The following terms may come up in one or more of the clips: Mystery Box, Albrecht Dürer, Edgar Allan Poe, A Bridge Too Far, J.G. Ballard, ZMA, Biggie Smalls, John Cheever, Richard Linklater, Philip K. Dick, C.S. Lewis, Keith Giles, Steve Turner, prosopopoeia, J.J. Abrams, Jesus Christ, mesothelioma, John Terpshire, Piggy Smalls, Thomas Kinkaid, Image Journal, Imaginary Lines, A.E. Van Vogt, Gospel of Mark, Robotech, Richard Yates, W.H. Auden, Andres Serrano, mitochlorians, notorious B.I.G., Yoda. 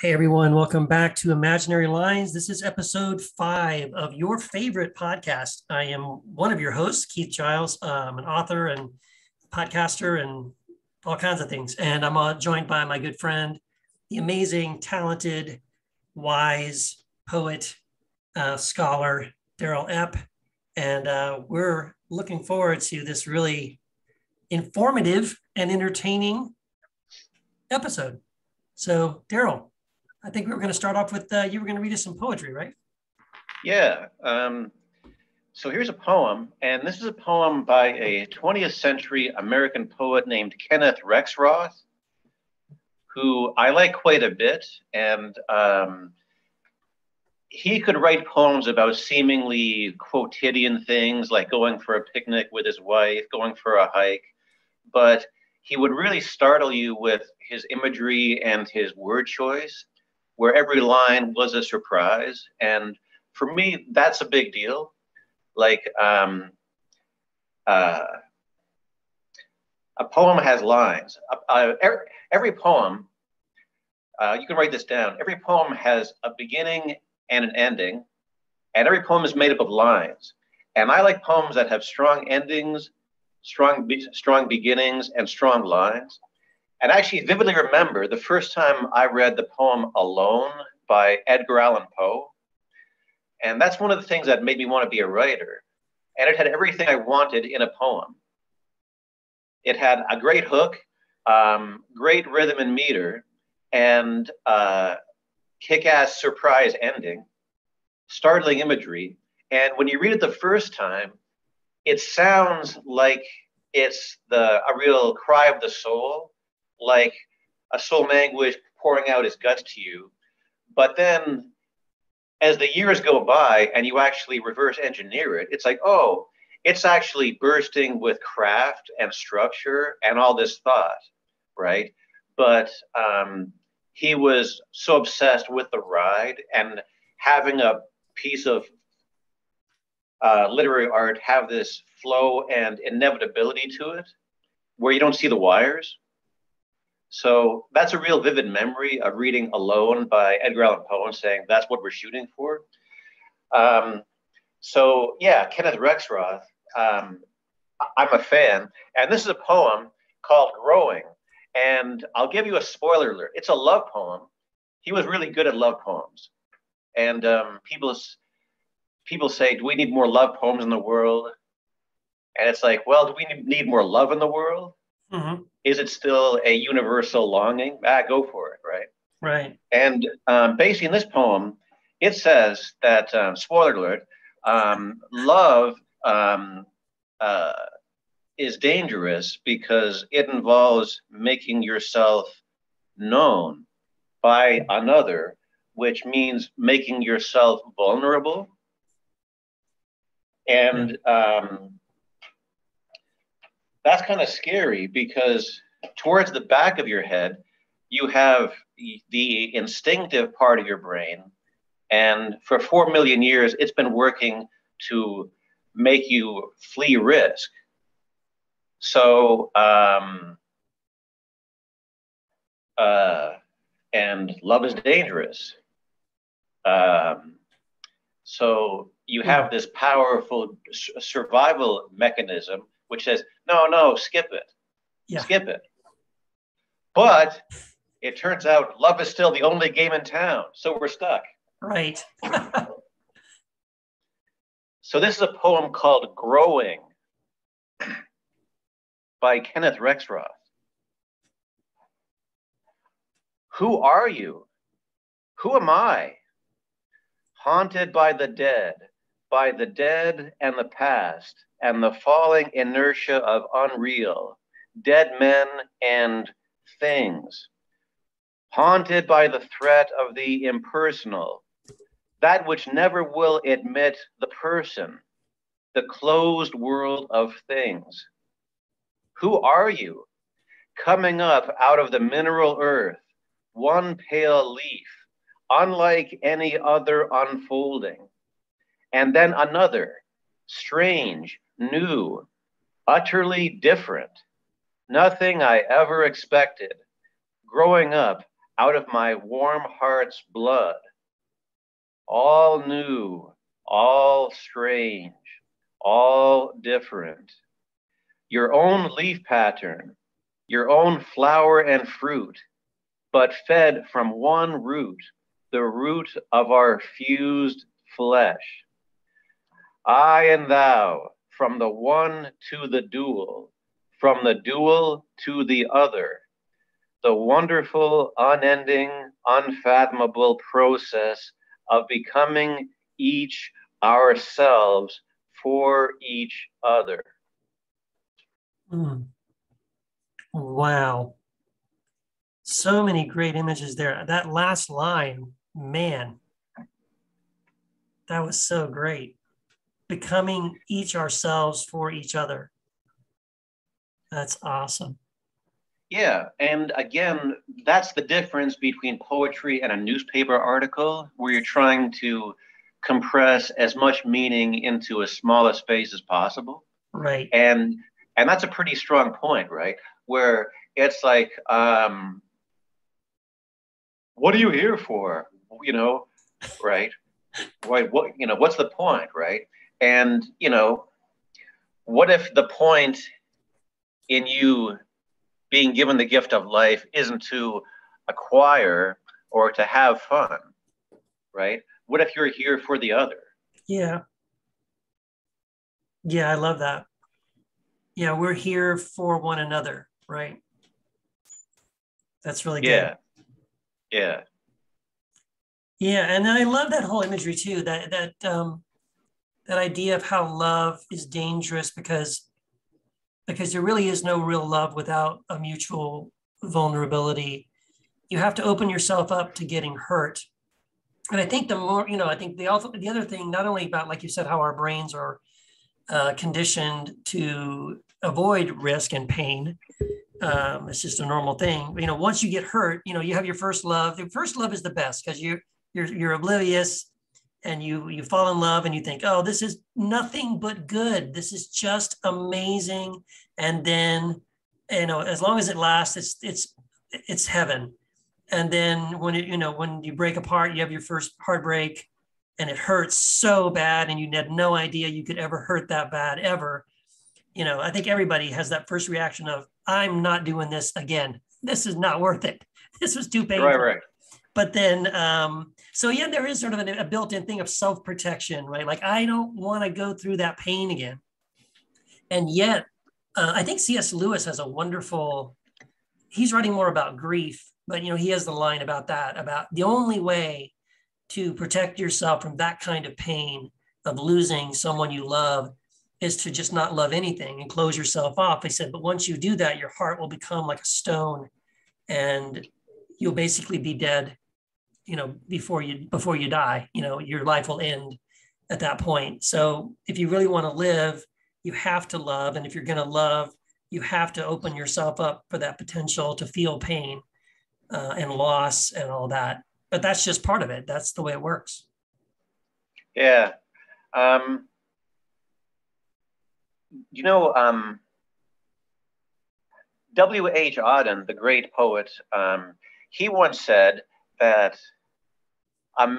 Hey everyone, welcome back to Imaginary Lines. This is episode 5 of your favorite podcast. I am one of your hosts, Keith Giles. I'm an author and podcaster and all kinds of things. And I'm joined by my good friend, the amazing, talented, wise poet, scholar, Darrell Epp. And we're looking forward to this really informative and entertaining episode. So Darrell, I think we were going to start off with, you were going to read us some poetry, right? Yeah. So here's a poem, and this is a poem by a 20th century American poet named Kenneth Rexroth, who I like quite a bit. And he could write poems about seemingly quotidian things like going for a picnic with his wife, going for a hike, but he would really startle you with his imagery and his word choice, where every line was a surprise. And for me, that's a big deal. Like, a poem has lines. Every poem, you can write this down. Every poem has a beginning and an ending, and every poem is made up of lines. And I like poems that have strong endings, strong beginnings, and strong lines. And I actually vividly remember the first time I read the poem Alone by Edgar Allan Poe. And that's one of the things that made me want to be a writer. And it had everything I wanted in a poem. It had a great hook, great rhythm and meter, and kick-ass surprise ending, startling imagery. And when you read it the first time, it sounds like it's a real cry of the soul, like a soul anguish pouring out its guts to you. But then as the years go by and you actually reverse engineer it, it's like, oh, it's actually bursting with craft and structure and all this thought, right? But he was so obsessed with the ride and having a piece of literary art have this flow and inevitability to it where you don't see the wires. So that's a real vivid memory of reading Alone by Edgar Allan Poe and saying, that's what we're shooting for. So yeah, Kenneth Rexroth, I'm a fan. And this is a poem called Growing. And I'll give you a spoiler alert. It's a love poem. He was really good at love poems. And people say, do we need more love poems in the world? And it's like, well, do we need more love in the world? Mm-hmm. Is it still a universal longing? Go for it, right? Right. And basically in this poem, it says that, spoiler alert, love is dangerous because it involves making yourself known by another, which means making yourself vulnerable. And that's kind of scary because towards the back of your head, you have the instinctive part of your brain. And for 4 million years, it's been working to make you flee risk. So, and love is dangerous. So you have this powerful survival mechanism, which says, no, skip it, skip it. But it turns out love is still the only game in town, so we're stuck. Right. So this is a poem called Growing by Kenneth Rexroth. Who are you? Who am I? Haunted by the dead and the past, and the falling inertia of unreal, dead men and things. Haunted by the threat of the impersonal, that which never will admit the person, the closed world of things. Who are you? Coming up out of the mineral earth, one pale leaf, unlike any other unfolding. And then another, strange, new, utterly different. Nothing I ever expected. Growing up out of my warm heart's blood, all new, all strange, all different. Your own leaf pattern, your own flower and fruit, but fed from one root, the root of our fused flesh. I and thou, from the one to the dual, from the dual to the other, the wonderful, unending, unfathomable process of becoming each ourselves for each other. Mm. Wow. So many great images there. That last line, man, that was so great. Becoming each ourselves for each other. That's awesome. Yeah, and again, that's the difference between poetry and a newspaper article, where you're trying to compress as much meaning into as small a space as possible. Right. And that's a pretty strong point, right? Where it's like, what are you here for? You know, right? Right. What, you know, what's the point, right? And, you know, what if the point in you being given the gift of life isn't to acquire or to have fun, right? What if you're here for the other? Yeah. Yeah, I love that. Yeah, we're here for one another, right? That's really good. Yeah. Yeah. Yeah, and I love that whole imagery too, that idea of how love is dangerous because there really is no real love without a mutual vulnerability. You have to open yourself up to getting hurt. And I think the more, you know, I think the other thing, not only about, like you said, how our brains are conditioned to avoid risk and pain. It's just a normal thing. You know, once you get hurt, you know, you have your first love. Your first love is the best because you're oblivious and you fall in love and you think, oh, this is nothing but good. This is just amazing. And then, you know, as long as it lasts, it's heaven. And then when you break apart, you have your first heartbreak and it hurts so bad and you had no idea you could ever hurt that bad ever. You know, I think everybody has that first reaction of, I'm not doing this again. This is not worth it. This was too painful. Right, right. But then, so yeah, there is sort of a built-in thing of self-protection, right? Like, I don't want to go through that pain again. And yet, I think C.S. Lewis has a wonderful, he's writing more about grief, but, you know, he has the line about that, about the only way to protect yourself from that kind of pain of losing someone you love is to just not love anything and close yourself off. He said, but once you do that, your heart will become like a stone and you'll basically be dead, you know, before you die, you know, your life will end at that point. So if you really want to live, you have to love. And if you're going to love, you have to open yourself up for that potential to feel pain and loss and all that. But that's just part of it. That's the way it works. Yeah. You know, W.H. Auden, the great poet, he once said that any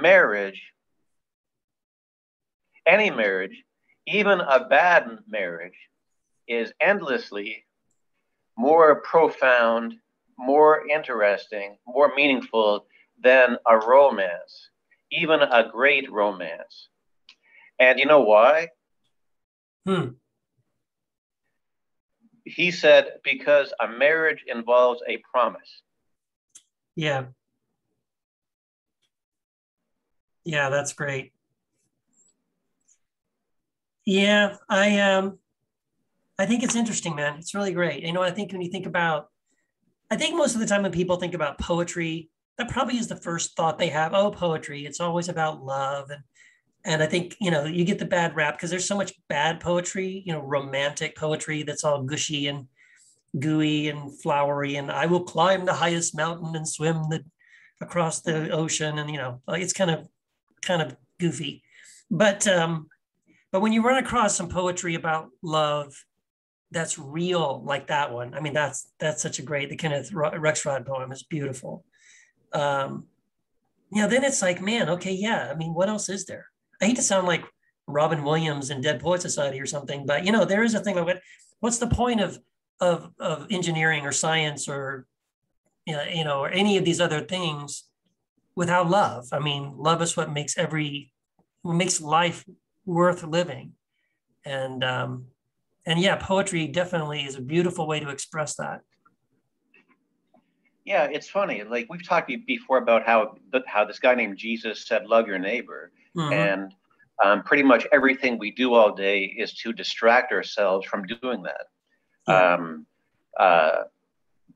marriage, even a bad marriage, is endlessly more profound, more interesting, more meaningful than a romance, even a great romance. And you know why? Hmm. He said, because a marriage involves a promise. Yeah. Yeah, that's great. Yeah, I think it's interesting, man. It's really great. You know, I think when you think about, I think most of the time when people think about poetry, that probably is the first thought they have. Oh, poetry. It's always about love. And I think, you know, you get the bad rap because there's so much bad poetry, you know, romantic poetry that's all gushy and gooey and flowery. And I will climb the highest mountain and swim across the ocean. And, you know, like it's kind of goofy. But when you run across some poetry about love, that's real like that one. I mean, that's such a great, the Kenneth Rexroth poem is beautiful. you know, then it's like, man, okay, yeah. I mean, what else is there? I hate to sound like Robin Williams and Dead Poets Society or something, but you know, there is a thing of it. What's the point of engineering or science or, you know, or any of these other things without love? I mean, love is what makes makes life worth living. And yeah, poetry definitely is a beautiful way to express that. Yeah, it's funny. Like we've talked before about how this guy named Jesus said, "Love your neighbor," mm-hmm. and pretty much everything we do all day is to distract ourselves from doing that, mm-hmm.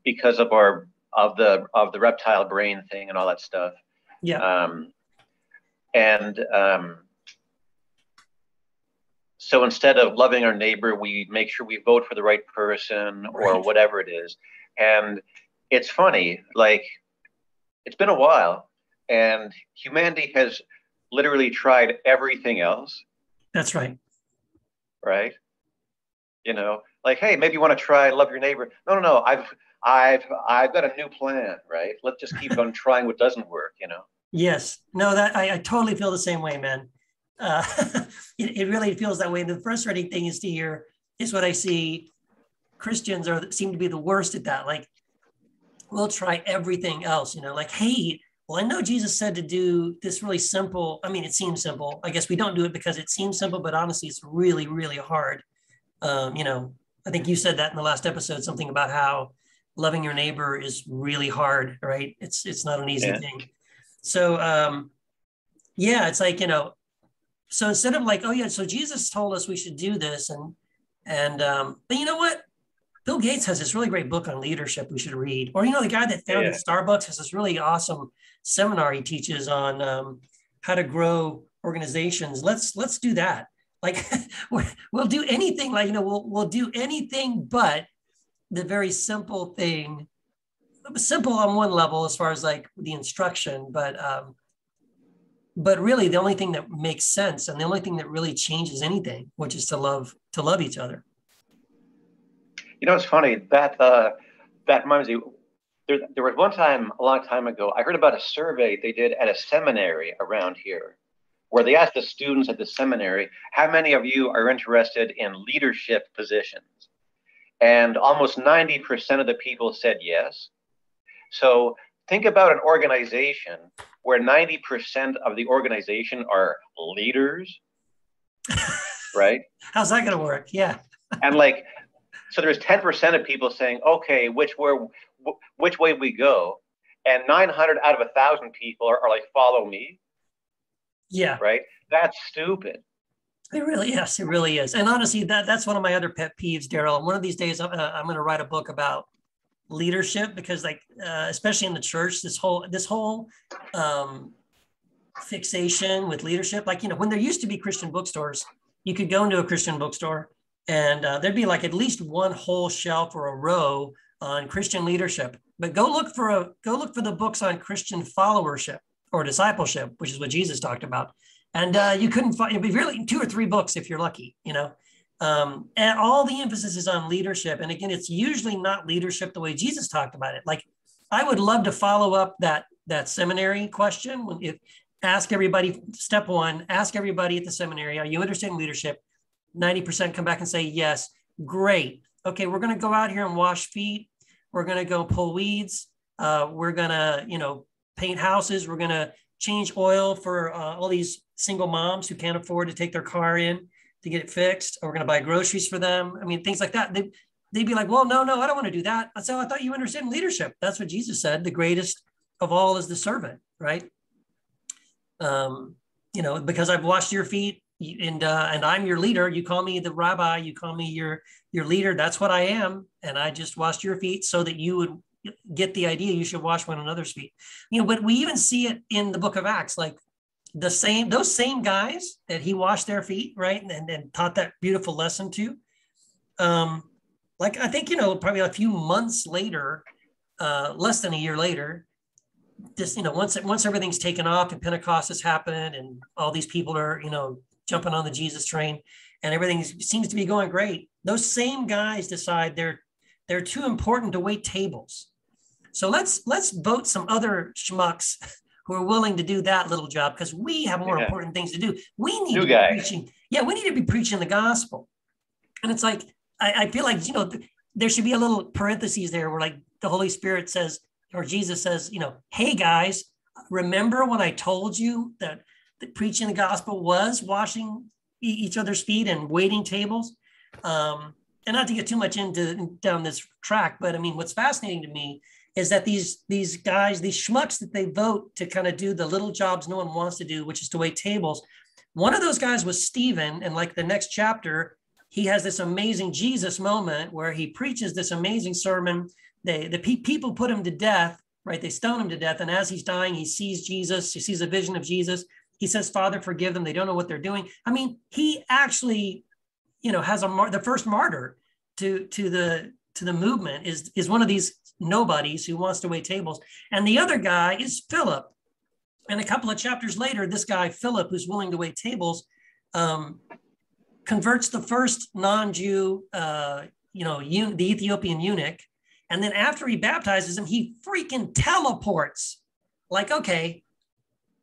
Because of the reptile brain thing and all that stuff. Yeah, so instead of loving our neighbor, we make sure we vote for the right person or whatever it is. And it's funny, like, it's been a while and humanity has literally tried everything else. That's right. Right? You know, like, hey, maybe you want to try love your neighbor. No, I've got a new plan, right? Let's just keep on trying what doesn't work, you know? Yes. No, that I totally feel the same way, man. It really feels that way. And the frustrating thing is to hear is what I see. Christians seem to be the worst at that. Like, we'll try everything else, you know, like, hey, well, I know Jesus said to do this really simple. I mean, it seems simple. I guess we don't do it because it seems simple, but honestly, it's really, really hard. You know, I think you said that in the last episode, something about how loving your neighbor is really hard, right? It's not an easy thing. So, yeah, it's like, you know, so instead of like, oh yeah, so Jesus told us we should do this, and but you know what? Bill Gates has this really great book on leadership we should read. Or, you know, the guy that founded Starbucks has this really awesome seminar he teaches on how to grow organizations. Let's do that. Like we'll do anything, like, you know, we'll do anything but the very simple thing. Simple on one level as far as like the instruction, but really the only thing that makes sense and the only thing that really changes anything, which is to love each other. You know, it's funny that that reminds me, there was one time a long time ago, I heard about a survey they did at a seminary around here where they asked the students at the seminary, how many of you are interested in leadership positions? And almost 90% of the people said yes. So think about an organization where 90% of the organization are leaders, right? How's that going to work? Yeah. And like, so there's 10% of people saying, okay, which way we go? And 900 out of 1,000 people are like, follow me. Yeah. Right? That's stupid. It really is. And honestly, that's one of my other pet peeves, Darrell. One of these days, I'm going to write a book about leadership, because like especially in the church, this whole fixation with leadership, like, you know, when there used to be Christian bookstores, you could go into a Christian bookstore and there'd be like at least one whole shelf or a row on Christian leadership, but go look for the books on Christian followership or discipleship, which is what Jesus talked about, and you couldn't find, it'd be really 2 or 3 books if you're lucky, you know. And all the emphasis is on leadership. And again, it's usually not leadership the way Jesus talked about it. Like, I would love to follow up that seminary question. If ask everybody, step one, ask everybody at the seminary, are you interested in leadership? 90% come back and say, yes. Great. Okay. We're going to go out here and wash feet. We're going to go pull weeds. We're going to, you know, paint houses. We're going to change oil for all these single moms who can't afford to take their car in to get it fixed, or we're going to buy groceries for them. I mean, things like that. They'd be like, well, no, I don't want to do that. So I thought you were interested in leadership. That's what Jesus said. The greatest of all is the servant, right? You know, because I've washed your feet and I'm your leader. You call me the rabbi, you call me your leader. That's what I am. And I just washed your feet so that you would get the idea you should wash one another's feet. You know, but we even see it in the book of Acts, like, those same guys that he washed their feet, right? And taught that beautiful lesson to. Like, I think, you know, probably a few months later, less than a year later, this, you know, once everything's taken off and Pentecost has happened and all these people are, you know, jumping on the Jesus train and everything seems to be going great, those same guys decide they're too important to wait tables. So let's vote some other schmucks who are willing to do that little job, because we have more important things to do. We need to be preaching. Yeah, we need to be preaching the gospel. And it's like, I feel like, you know, there should be a little parentheses there where like the Holy Spirit says, or Jesus says, you know, hey guys, remember when I told you that preaching the gospel was washing each other's feet and waiting tables? And not to get too much into down this track, but I mean, what's fascinating to me is that these guys, these schmucks that they vote to kind of do the little jobs no one wants to do, which is to wait tables. One of those guys was Stephen. And like the next chapter, he has this amazing Jesus moment where he preaches this amazing sermon. The people put him to death, right? They stone him to death. And as he's dying, he sees Jesus. He sees a vision of Jesus. He says, Father, forgive them. They don't know what they're doing. I mean, he actually, you know, has the first martyr to the movement is one of these nobodies who wants to wait tables. And the other guy is Philip. And a couple of chapters later, this guy, Philip, who's willing to wait tables, converts the first non-Jew, the Ethiopian eunuch. And then after he baptizes him, he freaking teleports. Like, okay,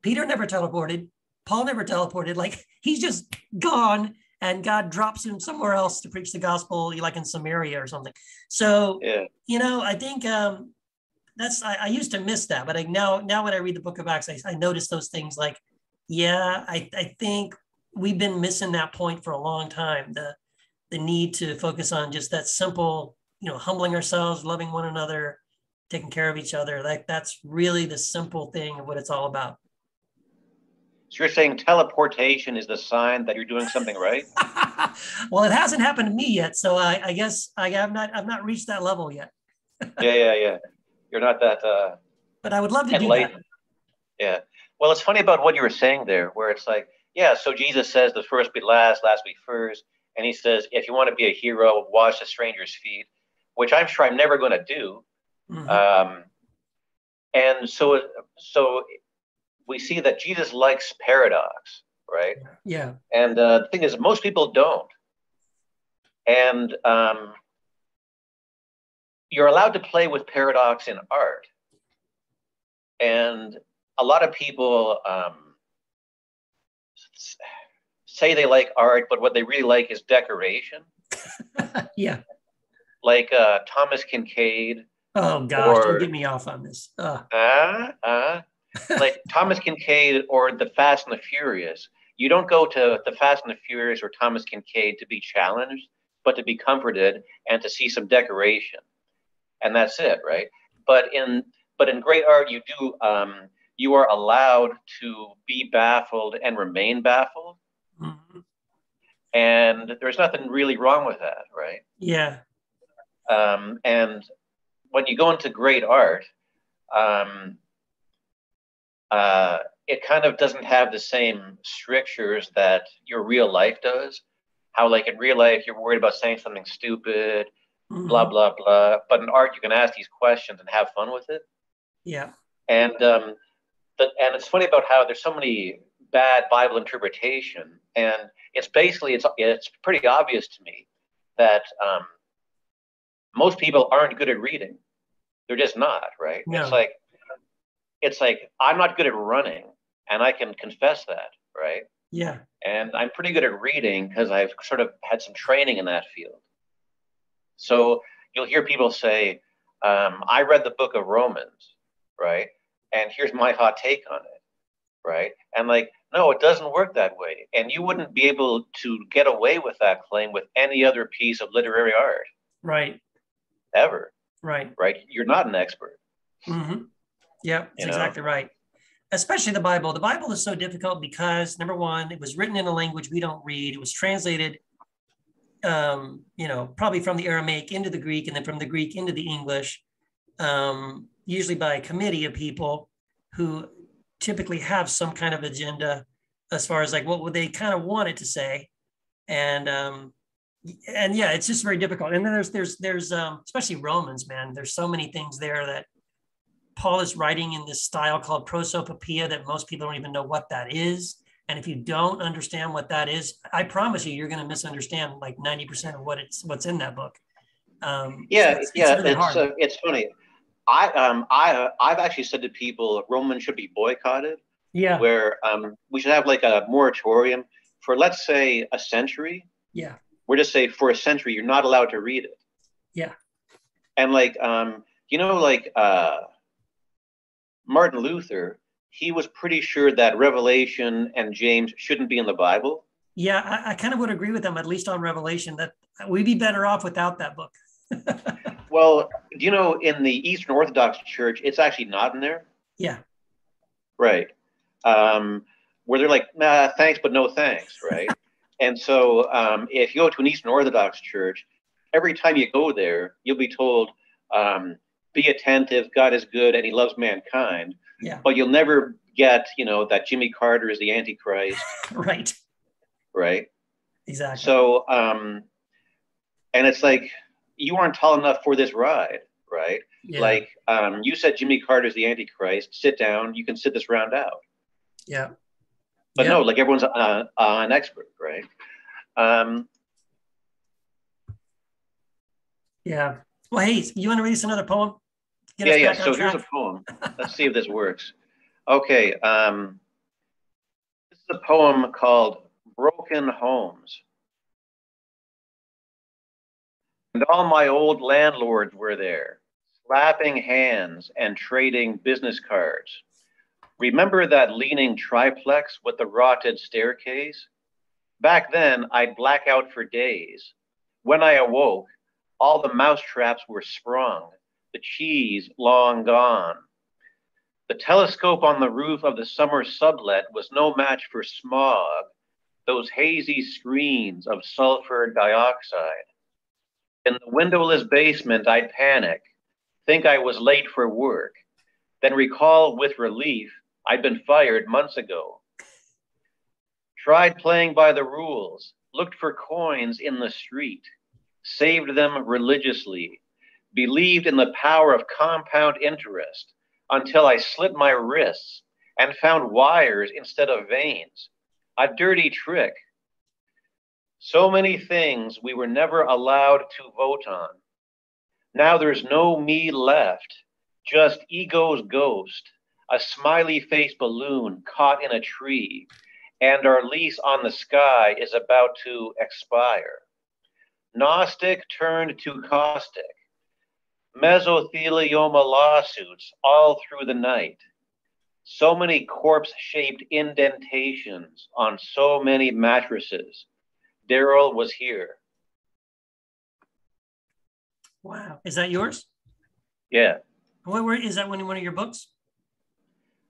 Peter never teleported. Paul never teleported. Like, he's just gone. And God drops him somewhere else to preach the gospel, like in Samaria or something. So, you know, I think I used to miss that, but now when I read the book of Acts, I notice those things like, I think we've been missing that point for a long time, the need to focus on just that simple, you know, humbling ourselves, loving one another, taking care of each other. Like that's really the simple thing of what it's all about. So you're saying teleportation is the sign that you're doing something right? Well, it hasn't happened to me yet, so I guess I have not. I've not reached that level yet. Yeah. You're not that. But I would love to do that. Yeah. Well, it's funny about what you were saying there, where it's like, yeah. So Jesus says the first be last, last be first, and he says if you want to be a hero, wash the stranger's feet, which I'm sure I'm never going to do. Mm-hmm. And so. We see that Jesus likes paradox, right? Yeah. And the thing is, most people don't. And you're allowed to play with paradox in art. And a lot of people say they like art, but what they really like is decoration. Yeah. Like Thomas Kinkaid. Oh, gosh, don't get me off on this. Like Thomas Kinkaid or the Fast and the Furious. You don't go to the Fast and the Furious or Thomas Kinkaid to be challenged, but to be comforted and to see some decoration, and that's it, right? But in great art, you do you are allowed to be baffled and remain baffled, mm-hmm. and there's nothing really wrong with that, right? Yeah. And when you go into great art. It kind of doesn't have the same strictures that your real life does. How like in real life, you're worried about saying something stupid, mm-hmm. blah, blah, blah. But in art, you can ask these questions and have fun with it. Yeah. And it's funny about how there's so many bad Bible interpretation. And it's basically, it's pretty obvious to me that most people aren't good at reading. They're just not, right? No. It's like I'm not good at running, and I can confess that, right? Yeah. And I'm pretty good at reading because I've sort of had some training in that field. So you'll hear people say, I read the book of Romans, right? And here's my hot take on it, right? And like, no, it doesn't work that way. And you wouldn't be able to get away with that claim with any other piece of literary art. Right. Ever. Right. Right? You're not an expert. Mm-hmm. Yeah, that's exactly right. Especially the Bible. The Bible is so difficult because, number one, it was written in a language we don't read. It was translated, probably from the Aramaic into the Greek and then from the Greek into the English, usually by a committee of people who typically have some kind of agenda as far as like what would they kind of want it to say. And yeah, it's just very difficult. And then there's especially Romans, man, there's so many things there that Paul is writing in this style called prosopopoeia that most people don't even know what that is. And if you don't understand what that is, I promise you, you're going to misunderstand like 90% of what's in that book. It's really hard. It's funny. I've actually said to people, Romans should be boycotted. Yeah. Where we should have like a moratorium for, let's say, a century. Yeah. We're just say for a century, you're not allowed to read it. Yeah. And like, you know, like Martin Luther, he was pretty sure that Revelation and James shouldn't be in the Bible. Yeah, I kind of would agree with them, at least on Revelation, that we'd be better off without that book. Well, you know, in the Eastern Orthodox Church, it's actually not in there. Yeah. Right. Where they're like, nah, thanks, but no thanks, right? And so if you go to an Eastern Orthodox Church, every time you go there, you'll be told, be attentive, God is good, and he loves mankind. Yeah. But you'll never get, you know, that Jimmy Carter is the Antichrist. Right. Right. Exactly. So, and it's like, you aren't tall enough for this ride, right? Yeah. Like, you said Jimmy Carter is the Antichrist, sit down, you can sit this round out. Yeah. But yeah. No, like everyone's an expert, right? Yeah. Well, hey, you want to read us another poem? Yeah. So here's a poem. Let's see if this works. Okay. This is a poem called Broken Homes. And all my old landlords were there, slapping hands and trading business cards. Remember that leaning triplex with the rotted staircase? Back then, I'd black out for days. When I awoke, all the mousetraps were sprung, the cheese long gone. The telescope on the roof of the summer sublet was no match for smog, those hazy screens of sulfur dioxide. In the windowless basement, I'd panic, think I was late for work, then recall with relief I'd been fired months ago. Tried playing by the rules, looked for coins in the street, saved them religiously, believed in the power of compound interest until I slit my wrists and found wires instead of veins, a dirty trick. So many things we were never allowed to vote on. Now there's no me left, just ego's ghost, a smiley-faced balloon caught in a tree, and our lease on the sky is about to expire. Gnostic turned to caustic. Mesothelioma lawsuits all through the night. So many corpse-shaped indentations on so many mattresses. Darrell was here. Wow. Is that yours? Yeah. Where is that one in one of your books?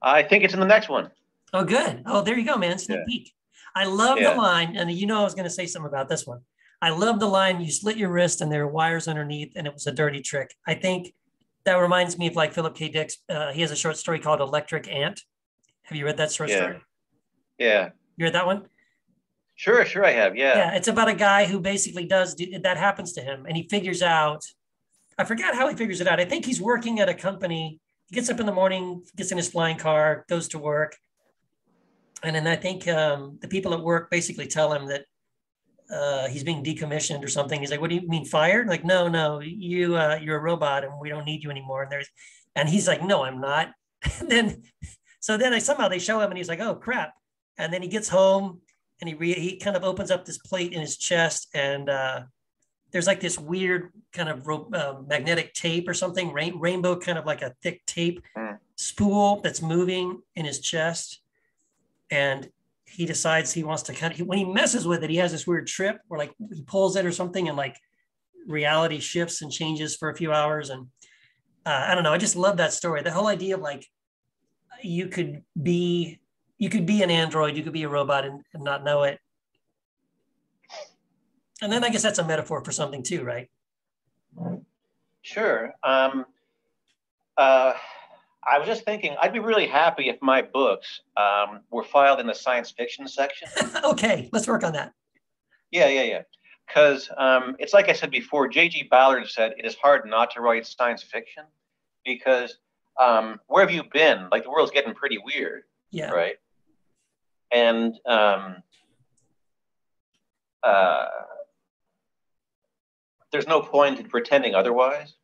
I think it's in the next one. Oh, good. Oh, there you go, man. Sneak peek. I love the line, and you know I was going to say something about this one. I love the line, you slit your wrist and there are wires underneath and it was a dirty trick. I think that reminds me of like Philip K. Dick's, he has a short story called Electric Ant. Have you read that short story? Yeah. You read that one? Sure, I have. Yeah. Yeah, it's about a guy who basically that happens to him, and he figures out. I forgot how he figures it out. I think he's working at a company. He gets up in the morning, gets in his flying car, goes to work, and then I think the people at work basically tell him that he's being decommissioned or something. He's like, "What do you mean fired?" Like, no, you're a robot, and we don't need you anymore. And he's like, "No, I'm not." So then somehow they show him, and he's like, "Oh crap!" And then he gets home. And he kind of opens up this plate in his chest, and there's like this weird kind of magnetic tape or something, rainbow kind of like a thick tape spool that's moving in his chest. And he decides he wants to when he messes with it, he has this weird trip where like he pulls it or something, and like reality shifts and changes for a few hours. And I don't know, I just love that story. The whole idea of like you could be an android, you could be a robot and not know it. And then I guess that's a metaphor for something too, right? Sure. I was just thinking, I'd be really happy if my books were filed in the science fiction section. Okay, let's work on that. Yeah. Because it's like I said before, J.G. Ballard said, it is hard not to write science fiction because where have you been? Like the world's getting pretty weird, right? And there's no point in pretending otherwise.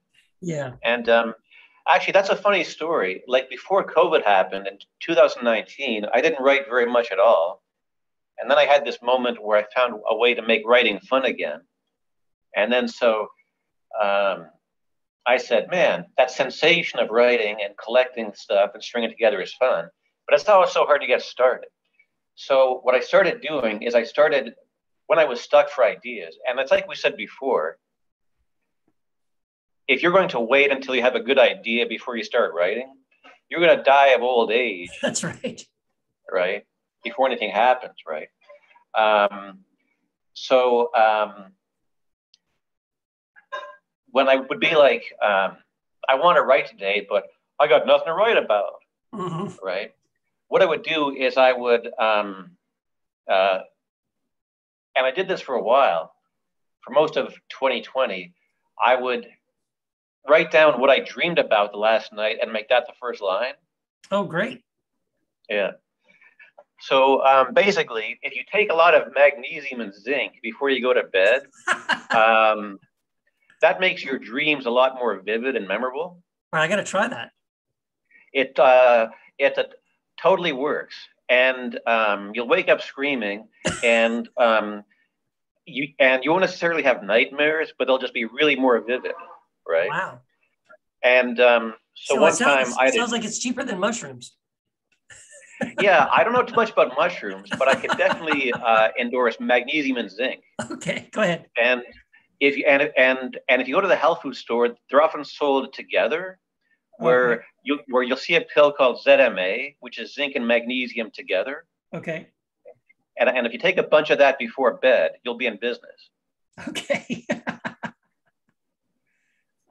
Yeah. And Actually, that's a funny story. Like before COVID happened in 2019, I didn't write very much at all. And then I had this moment where I found a way to make writing fun again. And then so I said, man, that sensation of writing and collecting stuff and stringing it together is fun, but it's also hard to get started. So what I started doing is I started when I was stuck for ideas. And it's like we said before, if you're going to wait until you have a good idea before you start writing, you're going to die of old age. That's right. Right? Before anything happens, right? When I would be like, I want to write today, but I got nothing to write about, mm-hmm. right? What I would do is I would, and I did this for a while, for most of 2020, I would write down what I dreamed about the last night and make that the first line. Oh, great. Yeah. So basically, if you take a lot of magnesium and zinc before you go to bed, that makes your dreams a lot more vivid and memorable. Right, I got to try that. It totally works. And you'll wake up screaming and you won't necessarily have nightmares, but they'll just be really more vivid, right? Wow. And so one time I... It sounds like it's cheaper than mushrooms. Yeah, I don't know too much about mushrooms, but I can definitely endorse magnesium and zinc. Okay, go ahead. And if you go to the health food store, they're often sold together, where okay. you'll see a pill called ZMA, which is zinc and magnesium together. Okay. And if you take a bunch of that before bed, you'll be in business. Okay.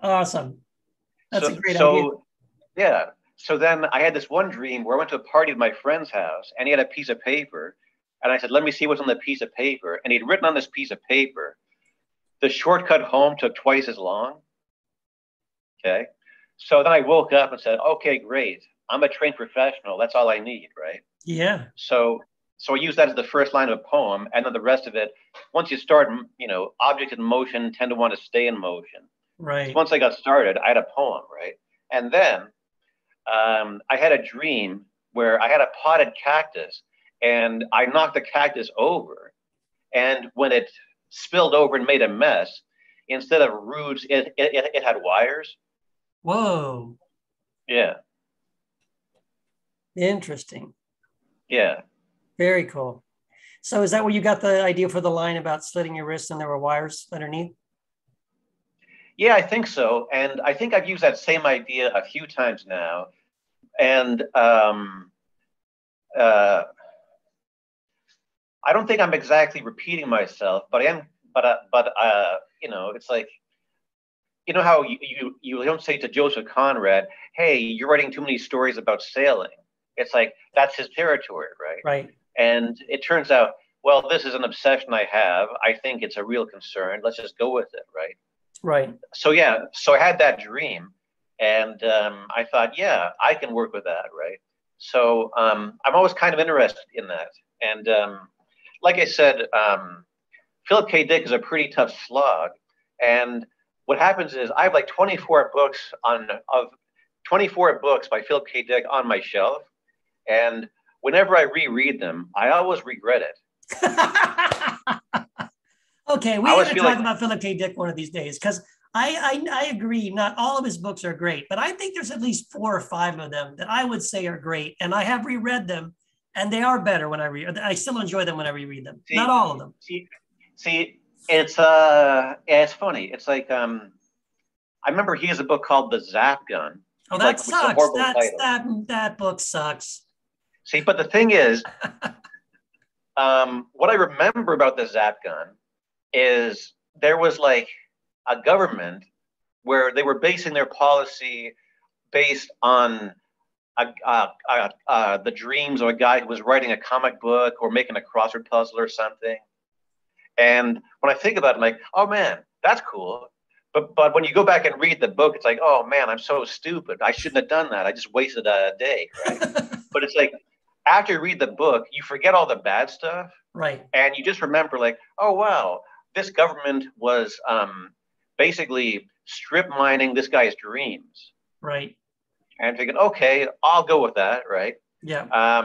Awesome. That's a great idea. Yeah. So then I had this one dream where I went to a party at my friend's house and he had a piece of paper and I said, let me see what's on the piece of paper. And he'd written on this piece of paper, the shortcut home took twice as long. Okay. So then I woke up and said, okay, great. I'm a trained professional. That's all I need. Right. Yeah. So I used that as the first line of a poem. And then the rest of it, once you start, you know, objects in motion tend to want to stay in motion. Right. So once I got started, I had a poem. Right. And then, I had a dream where I had a potted cactus and I knocked the cactus over, and when it spilled over and made a mess, instead of roots, it had wires. Whoa. Yeah. Interesting. Yeah. Very cool. So is that where you got the idea for the line about slitting your wrist and there were wires underneath? Yeah, I think so. And I think I've used that same idea a few times now. And I don't think I'm exactly repeating myself, but I am. But you know, it's like, you know how you don't say to Joseph Conrad, "Hey, you're writing too many stories about sailing." It's like that's his territory, right? Right. And it turns out, well, this is an obsession I have. I think it's a real concern. Let's just go with it, right? Right. So, yeah, so I had that dream and I thought, yeah, I can work with that. Right. So I'm always kind of interested in that. And like I said, Philip K. Dick is a pretty tough slog. And what happens is I have like 24 books by Philip K. Dick on my shelf. And whenever I reread them, I always regret it. Okay, we have to talk about Philip K. Dick one of these days, because I agree, not all of his books are great, but I think there's at least 4 or 5 of them that I would say are great, and I have reread them, and they are better when I read. I still enjoy them when I reread them. Not all of them. See, it's funny. It's like I remember he has a book called The Zap Gun. Oh, that sucks. That book sucks. See, but the thing is, what I remember about The Zap Gun is there was like a government where they were basing their policy based on the dreams of a guy who was writing a comic book or making a crossword puzzle or something. And when I think about it, I'm like, oh man, that's cool. But when you go back and read the book, it's like, oh man, I'm so stupid. I shouldn't have done that. I just wasted a day, right? But it's like, after you read the book, you forget all the bad stuff. Right. And you just remember like, oh wow, this government was basically strip mining this guy's dreams. Right. and thinking, okay, I'll go with that, right? Yeah.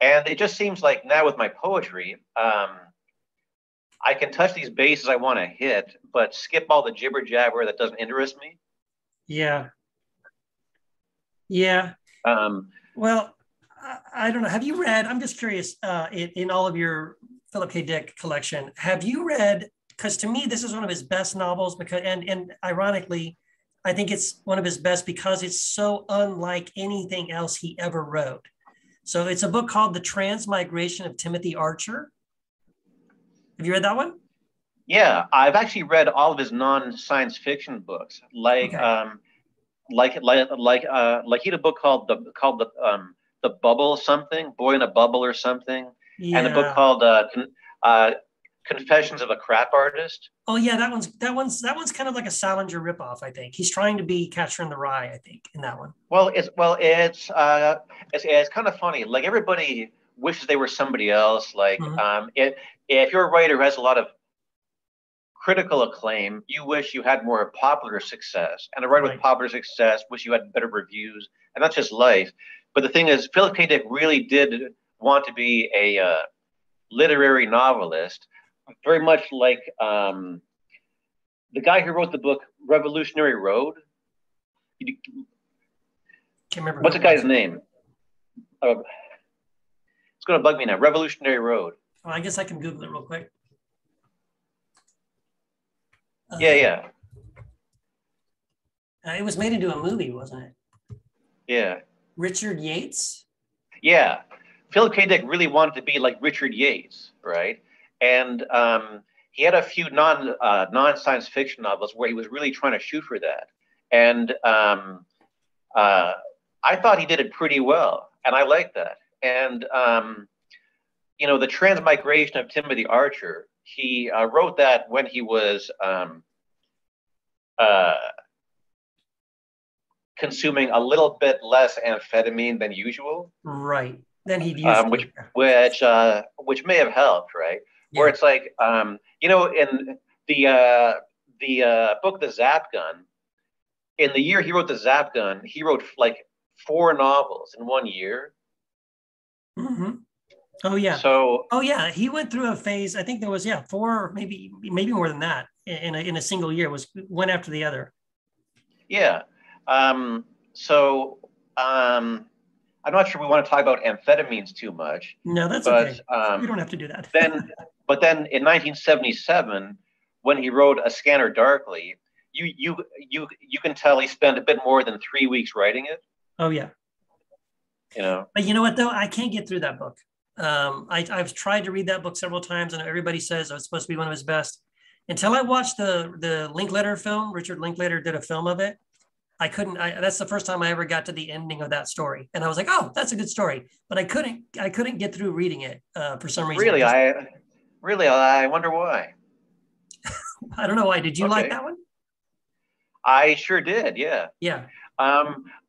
And it just seems like now with my poetry, I can touch these bases I want to hit, but skip all the jibber jabber that doesn't interest me. Yeah. Yeah. Well, I don't know. Have you read, I'm just curious, in all of your Philip K. Dick collection, have you read, because to me, this is one of his best novels, because, and ironically, I think it's one of his best because it's so unlike anything else he ever wrote. So it's a book called The Transmigration of Timothy Archer. Have you read that one? Yeah, I've actually read all of his non-science fiction books, like okay. Like he had a book called the Bubble something, Boy in a Bubble or something, yeah. And a book called Confessions of a Crap Artist. Oh yeah, that one's kind of like a Salinger ripoff, I think. He's trying to be Catcher in the Rye, I think, in that one. Well, it's kind of funny. Like everybody wishes they were somebody else. Like if you're a writer who has a lot of critical acclaim, you wish you had more popular success, and a writer with popular success wish you had better reviews, and that's just life. But the thing is, Philip K. Dick really did want to be a literary novelist, very much like the guy who wrote the book Revolutionary Road. Can't remember what's the guy's name. It's going to bug me now. Revolutionary Road. Oh, I guess I can Google it real quick. Yeah. It was made into a movie, wasn't it? Yeah. Richard Yates? Yeah. Philip K. Dick really wanted to be like Richard Yates, right? And he had a few non-science fiction novels where he was really trying to shoot for that. And I thought he did it pretty well, and I liked that. And, you know, The Transmigration of Timothy Archer, he wrote that when he was consuming a little bit less amphetamine than usual. Right. Than he'd used to. Which may have helped, right? Yeah. Where it's like, you know, in the book, The Zap Gun, in the year he wrote The Zap Gun, he wrote like 4 novels in one year. Mm-hmm. Oh yeah. So. Oh yeah, he went through a phase. I think there was 4, maybe more than that in a single year. It was one after the other. Yeah. I'm not sure we want to talk about amphetamines too much. No, that's okay. We don't have to do that. But then in 1977, when he wrote A Scanner Darkly, you can tell he spent a bit more than 3 weeks writing it. Oh yeah. You know. But you know what though? I can't get through that book. I've tried to read that book several times. I know everybody says it's supposed to be one of his best. Until I watched the Linklater film, Richard Linklater did a film of it. I couldn't. That's the first time I ever got to the ending of that story, and I was like, "Oh, that's a good story," but I couldn't get through reading it for some reason. Really, I wonder why. I don't know why. Did you like that one? I sure did. Yeah. Yeah. I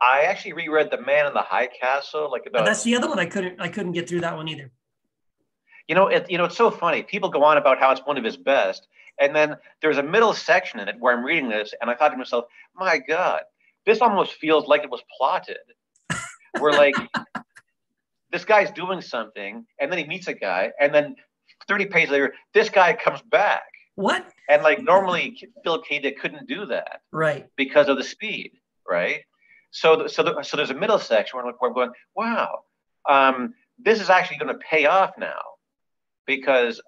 actually reread The Man in the High Castle. That's the other one. I couldn't get through that one either. It's so funny. People go on about how it's one of his best. And then there's a middle section in it where I'm reading this, and I thought to myself, my God, this almost feels like it was plotted. We're like, this guy's doing something, and then he meets a guy, and then 30 pages later, this guy comes back. What? And like normally, Philip K. Dick couldn't do that. Right. Because of the speed, right? So there's a middle section where I'm going, wow, this is actually going to pay off now because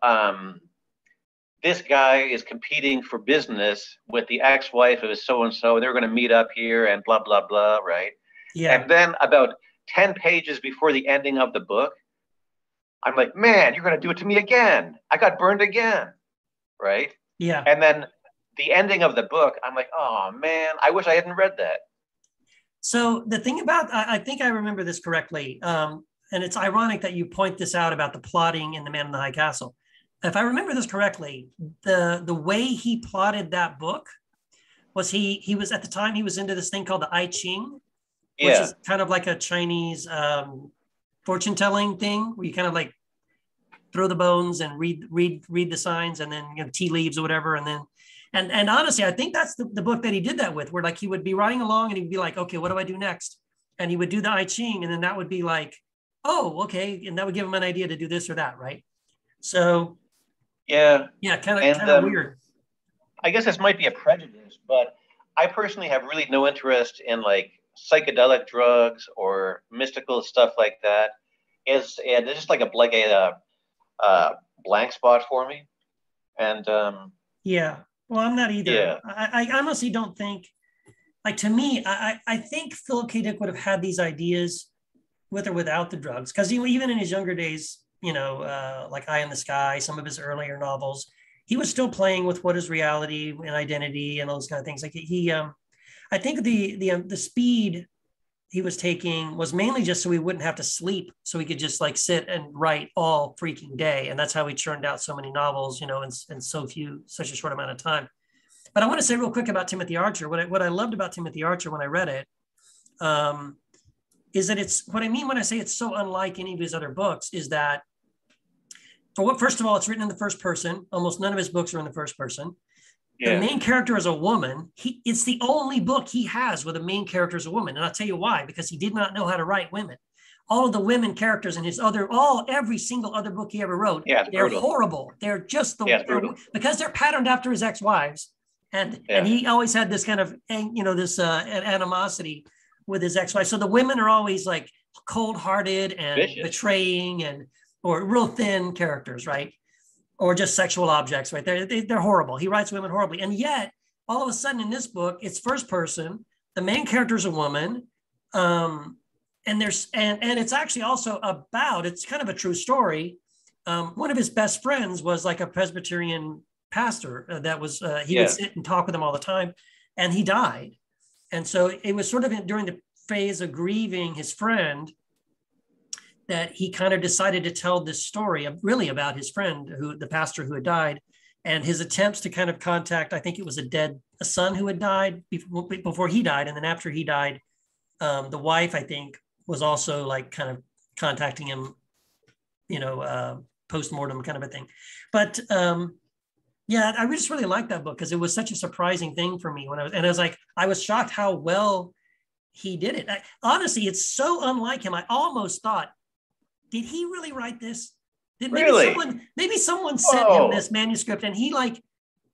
this guy is competing for business with the ex-wife of his so-and-so. They're going to meet up here and blah, blah, blah, right? Yeah. And then about 10 pages before the ending of the book, I'm like, man, you're going to do it to me again. I got burned again, right? Yeah. And then the ending of the book, I'm like, oh, man, I wish I hadn't read that. So the thing about, I think I remember this correctly, and it's ironic that you point this out about the plotting in The Man in the High Castle. If I remember this correctly, the way he plotted that book was he was at the time he was into this thing called the I Ching, which is kind of like a Chinese fortune telling thing where you kind of like throw the bones and read the signs and then tea leaves or whatever. And then And honestly, I think that's the book that he did that with, where like he would be riding along and he'd be like, okay, what do I do next? And he would do the I Ching, and then that would be like, oh, okay. And that would give him an idea to do this or that, right? So yeah, kind of weird. I guess this might be a prejudice, but I personally have really no interest in like psychedelic drugs or mystical stuff like that. It's just like a blank spot for me. And yeah, well, I'm not either. Yeah. I honestly don't think, like, to me, I think Philip K. Dick would have had these ideas with or without the drugs, because even in his younger days, you know, like Eye in the Sky, some of his earlier novels, he was still playing with what is reality and identity and all those kind of things. Like I think the speed he was taking was mainly just so he wouldn't have to sleep, so he could just like sit and write all freaking day. And that's how he churned out so many novels, you know, in such a short amount of time. But I want to say real quick about Timothy Archer. What I loved about Timothy Archer when I read it is that it's, what I mean when I say it's so unlike any of his other books is that, first of all, it's written in the first person. Almost none of his books are in the first person. Yeah. The main character is a woman. It's the only book he has where the main character is a woman. And I'll tell you why, because he did not know how to write women. All of the women characters in his every single other book he ever wrote, they're brutal. Horrible. They're just because they're patterned after his ex-wives. And he always had this kind of, you know, this animosity with his ex-wife. So the women are always like cold-hearted and vicious, betraying, and or real thin characters, right? Or just sexual objects, right? They're horrible. He writes women horribly. And yet, all of a sudden in this book, it's first person, the main character is a woman, and it's actually also about, it's kind of a true story. One of his best friends was like a Presbyterian pastor that was, he would sit and talk with him all the time, and he died. And so it was sort of during the phase of grieving his friend that he kind of decided to tell this story really about his friend, the pastor who had died, and his attempts to kind of contact, I think it was a son who had died before he died. And then after he died, the wife, I think, was also like kind of contacting him, you know, post-mortem kind of a thing. But yeah, I just really liked that book because it was such a surprising thing for me I was shocked how well he did it. Honestly, it's so unlike him. I almost thought, did he really write this? Maybe someone sent him this manuscript and he like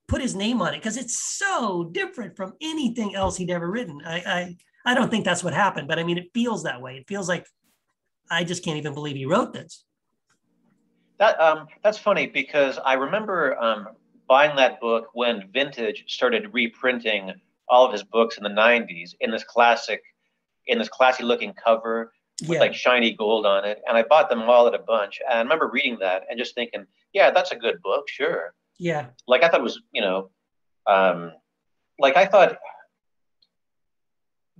put his name on it, because it's so different from anything else he'd ever written. I don't think that's what happened, but I mean, it feels that way. It feels like, I just can't even believe he wrote this. That's funny, because I remember buying that book when Vintage started reprinting all of his books in the 90s in this classy looking cover with like shiny gold on it. And I bought them all at a bunch. And I remember reading that and just thinking, yeah, that's a good book. Sure. Yeah. Like I thought it was, you know, like I thought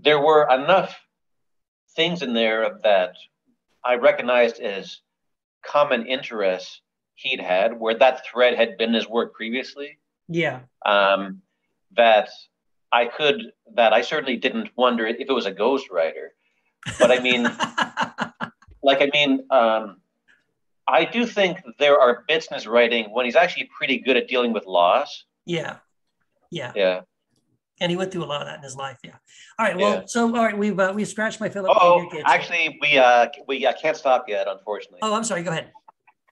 there were enough things in there that I recognized as common interests he'd had, where that thread had been his work previously. Yeah. I certainly didn't wonder if it was a ghostwriter. But I mean, I do think there are bits in his writing when he's actually pretty good at dealing with loss. Yeah. Yeah. Yeah. And he went through a lot of that in his life. Yeah. All right. Well, we've scratched my Philip. Oh, actually, we can't stop yet, unfortunately. Oh, I'm sorry. Go ahead.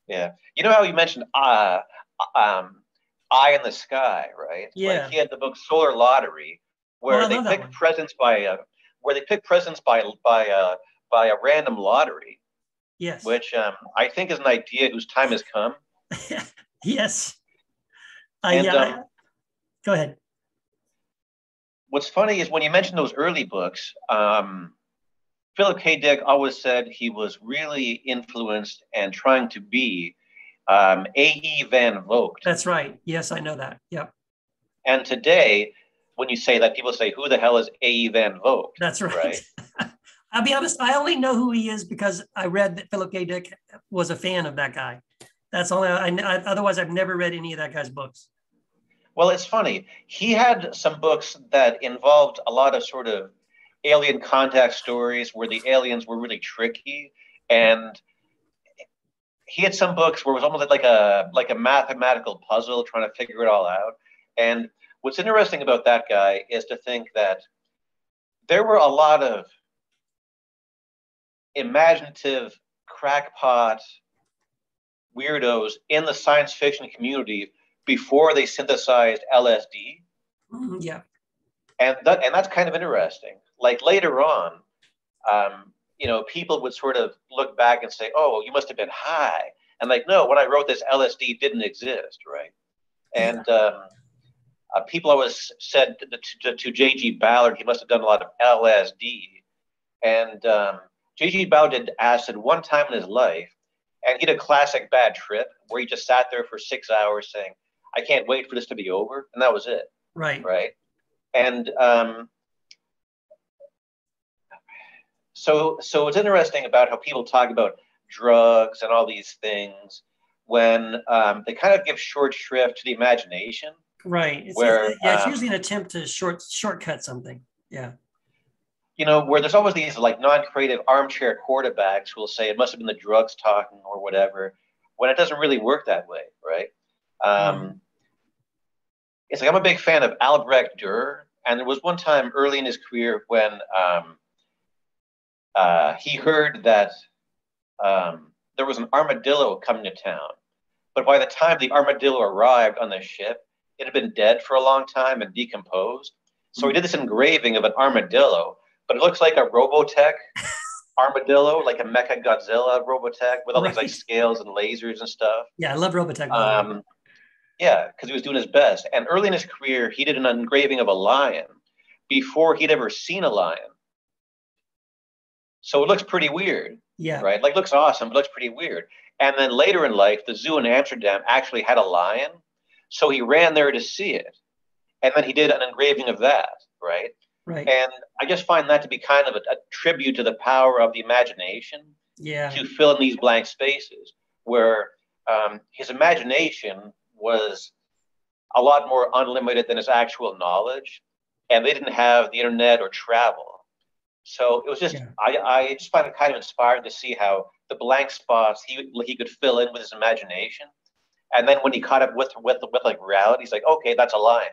Yeah. You know how you mentioned Eye in the Sky, right? Yeah. Like he had the book Solar Lottery, where they pick presents by a random lottery. Yes. Which I think is an idea whose time has come. Yes. Go ahead. What's funny is when you mentioned those early books, Philip K. Dick always said he was really influenced and trying to be A.E. Van Vogt. That's right. Yes, I know that. Yep. And today, when you say that, people say, who the hell is A.E. Van Vogt? That's right. I'll be honest, I only know who he is because I read that Philip K. Dick was a fan of that guy. That's all I know. Otherwise, I've never read any of that guy's books. Well, it's funny. He had some books that involved a lot of sort of alien contact stories where the aliens were really tricky. And he had some books where it was almost like a mathematical puzzle trying to figure it all out. And What's interesting about that guy is to think that there were a lot of imaginative crackpot weirdos in the science fiction community before they synthesized LSD. Mm-hmm, yeah. And that's kind of interesting. Like later on, you know, people would sort of look back and say, oh, you must have been high. And like, no, when I wrote this, LSD didn't exist, right? And yeah. People always said to J.G. Ballard, he must have done a lot of LSD. And J.G. Ballard did acid one time in his life, and he had a classic bad trip where he just sat there for 6 hours saying, I can't wait for this to be over. And that was it. Right. Right. And so it's interesting about how people talk about drugs and all these things when they kind of give short shrift to the imagination. Right. It's usually an attempt to shortcut something. Yeah. You know, where there's always these like non-creative armchair quarterbacks who will say it must have been the drugs talking or whatever, when it doesn't really work that way, right? It's like I'm a big fan of Albrecht Dürer, and there was one time early in his career when he heard that there was an armadillo coming to town, but by the time the armadillo arrived on the ship, it had been dead for a long time and decomposed. So he did this engraving of an armadillo, but it looks like a Robotech armadillo, like a Mecha Godzilla Robotech with all these like scales and lasers and stuff. Yeah, I love Robotech. Yeah, because he was doing his best. And early in his career, he did an engraving of a lion before he'd ever seen a lion. So it looks pretty weird. Yeah. Right? Like, looks awesome, but looks pretty weird. And then later in life, the zoo in Amsterdam actually had a lion. So he ran there to see it. And then he did an engraving of that, right? Right. And I just find that to be kind of a tribute to the power of the imagination. Yeah. To fill in these blank spaces where his imagination was a lot more unlimited than his actual knowledge, and they didn't have the internet or travel. So it was just, yeah. I just find it kind of inspiring to see how the blank spots he could fill in with his imagination. And then when he caught up with like reality, he's like, okay, that's a lion,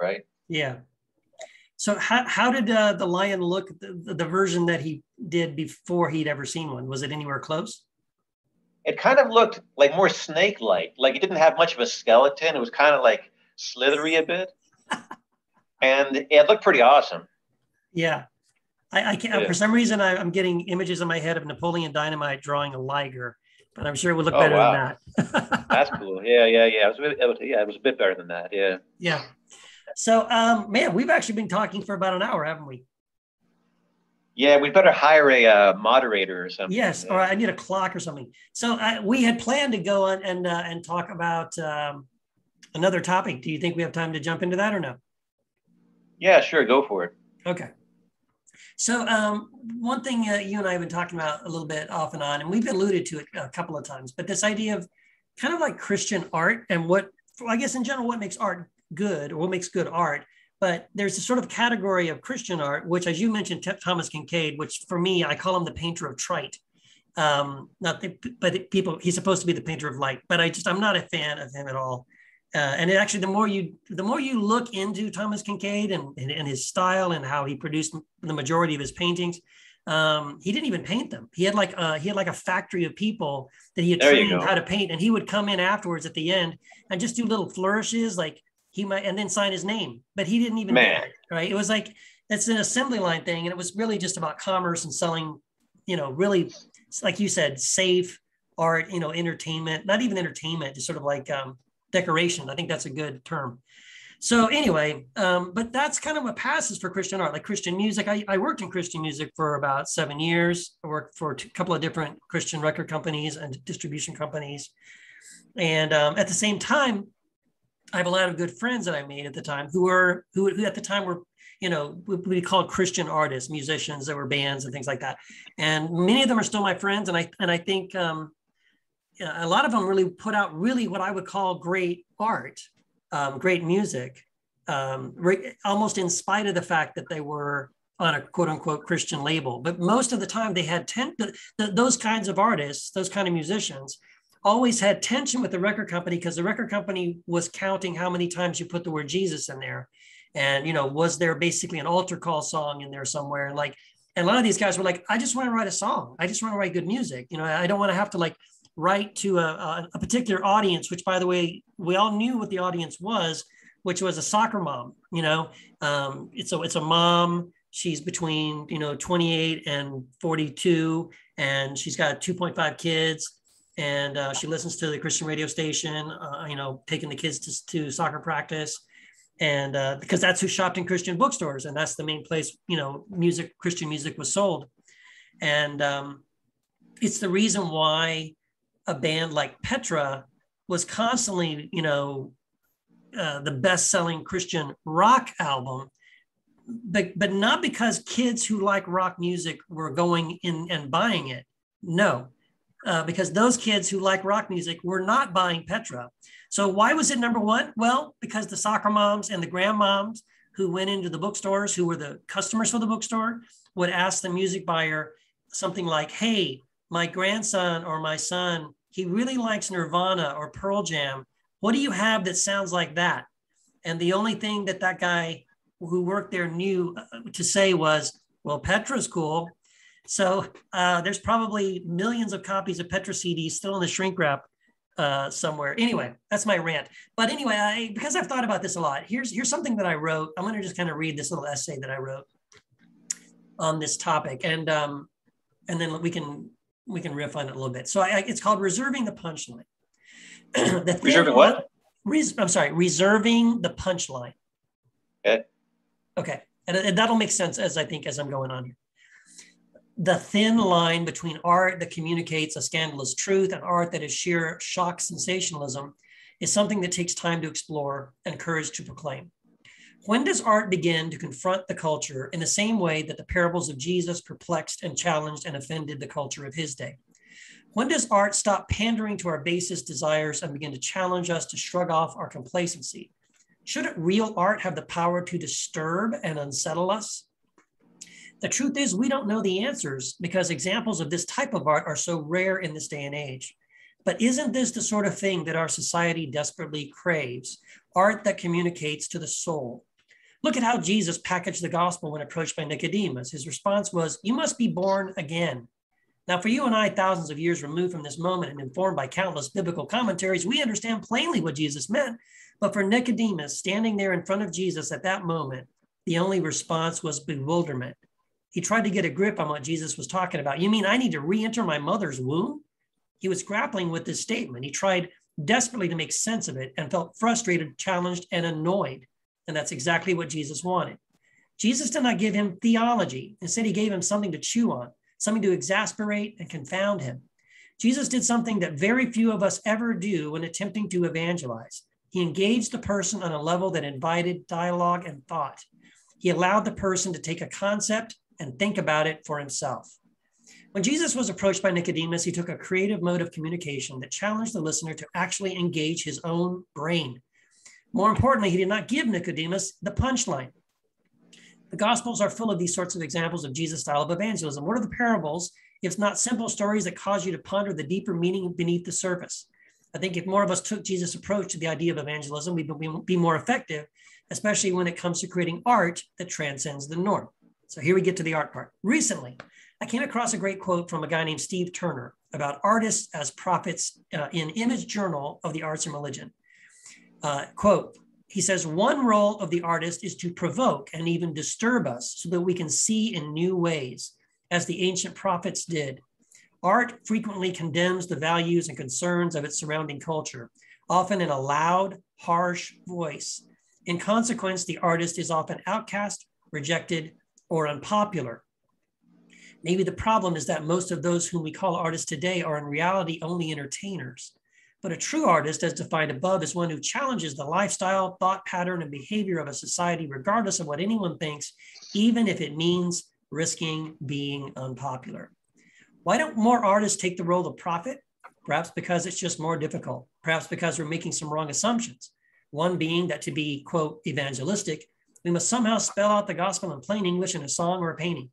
right? Yeah. So how did the lion look, the version that he did before he'd ever seen one? Was it anywhere close? It kind of looked like more snake-like, like it didn't have much of a skeleton. It was kind of like slithery a bit, and it looked pretty awesome. Yeah, I can't. Yeah. For some reason, I'm getting images in my head of Napoleon Dynamite drawing a liger, but I'm sure it would look better than that. That's cool. Yeah. It was a bit better than that. Yeah. So, man, we've actually been talking for about an hour, haven't we? Yeah, we'd better hire a moderator or something. Yes, or I need a clock or something. So we had planned to go on and talk about another topic. Do you think we have time to jump into that or no? Yeah, sure, go for it. Okay. So one thing you and I have been talking about a little bit off and on, and we've alluded to it a couple of times, but this idea of kind of like Christian art and what, I guess in general, what makes art good or what makes good art. But there's a sort of category of Christian art, which, as you mentioned, Thomas Kinkaid, which for me, I call him the painter of trite. He's supposed to be the painter of light, but I'm not a fan of him at all. And it actually, the more you look into Thomas Kinkaid and his style and how he produced the majority of his paintings, he didn't even paint them. He had like a factory of people that he had trained how to paint, and he would come in afterwards at the end and just do little flourishes like. He might, and then sign his name, but he didn't even do it, right? It was like, it's an assembly line thing. And it was really just about commerce and selling, you know, really, like you said, safe art, you know, entertainment, not even entertainment, just sort of like decoration. I think that's a good term. So anyway, but that's kind of what passes for Christian art, like Christian music. I worked in Christian music for about 7 years. I worked for a couple of different Christian record companies and distribution companies. And at the same time, I have a lot of good friends that I made at the time who at the time were, you know, we called Christian artists, musicians that were bands and things like that. And many of them are still my friends. And I think a lot of them really put out really what I would call great art, great music, almost in spite of the fact that they were on a quote unquote Christian label. But most of the time they had those kinds of artists, those kind of musicians always had tension with the record company because the record company was counting how many times you put the word Jesus in there. And, you know, was there basically an altar call song in there somewhere? Like, and a lot of these guys were like, I just want to write a song. I just want to write good music. You know, I don't want to have to like write to a particular audience, which, by the way, we all knew what the audience was, which was a soccer mom. You know, it's a mom. She's between, you know, 28 and 42, and she's got 2.5 kids. And she listens to the Christian radio station, you know, taking the kids to soccer practice. And because that's who shopped in Christian bookstores. And that's the main place, you know, music, Christian music was sold. And it's the reason why a band like Petra was constantly, you know, the best-selling Christian rock album, but not because kids who like rock music were going in and buying it. No. Because those kids who like rock music were not buying Petra. So why was it number one? Well, because the soccer moms and the grandmoms who went into the bookstores, who were the customers for the bookstore, would ask the music buyer something like, hey, my grandson or my son, he really likes Nirvana or Pearl Jam. What do you have that sounds like that? And the only thing that that guy who worked there knew to say was, well, Petra's cool. So there's probably millions of copies of Petra CDs still in the shrink wrap somewhere. Anyway, that's my rant. But anyway, because I've thought about this a lot, here's something that I wrote. I'm going to just kind of read this little essay that I wrote on this topic, and then we can riff on it a little bit. So it's called Reserving the Punchline. Reserving what? Reserving the Punchline. Okay. Okay, and that'll make sense as I'm going on here. The thin line between art that communicates a scandalous truth and art that is sheer shock sensationalism is something that takes time to explore and courage to proclaim. When does art begin to confront the culture in the same way that the parables of Jesus perplexed and challenged and offended the culture of his day? When does art stop pandering to our basest desires and begin to challenge us to shrug off our complacency? Shouldn't real art have the power to disturb and unsettle us? The truth is, we don't know the answers because examples of this type of art are so rare in this day and age. But isn't this the sort of thing that our society desperately craves? Art that communicates to the soul. Look at how Jesus packaged the gospel when approached by Nicodemus. His response was, "You must be born again." Now, for you and I, thousands of years removed from this moment and informed by countless biblical commentaries, we understand plainly what Jesus meant. But for Nicodemus, standing there in front of Jesus at that moment, the only response was bewilderment. He tried to get a grip on what Jesus was talking about. You mean I need to re-enter my mother's womb? He was grappling with this statement. He tried desperately to make sense of it and felt frustrated, challenged, and annoyed. And that's exactly what Jesus wanted. Jesus did not give him theology. Instead, he gave him something to chew on, something to exasperate and confound him. Jesus did something that very few of us ever do when attempting to evangelize. He engaged the person on a level that invited dialogue and thought. He allowed the person to take a concept and think about it for himself. When Jesus was approached by Nicodemus, he took a creative mode of communication that challenged the listener to actually engage his own brain. More importantly, he did not give Nicodemus the punchline. The Gospels are full of these sorts of examples of Jesus' style of evangelism. What are the parables, if not simple stories that cause you to ponder the deeper meaning beneath the surface? I think if more of us took Jesus' approach to the idea of evangelism, we'd be more effective, especially when it comes to creating art that transcends the norm. So here we get to the art part. Recently, I came across a great quote from a guy named Steve Turner about artists as prophets in Image Journal of the Arts and Religion. Quote, he says, one role of the artist is to provoke and even disturb us so that we can see in new ways, as the ancient prophets did. Art frequently condemns the values and concerns of its surrounding culture, often in a loud, harsh voice. In consequence, the artist is often outcast, rejected, or unpopular. Maybe the problem is that most of those whom we call artists today are in reality only entertainers. But a true artist, as defined above, is one who challenges the lifestyle, thought pattern, and behavior of a society, regardless of what anyone thinks, even if it means risking being unpopular. Why don't more artists take the role of prophet? Perhaps because it's just more difficult. Perhaps because we're making some wrong assumptions. One being that to be, quote, evangelistic, we must somehow spell out the gospel in plain English in a song or a painting.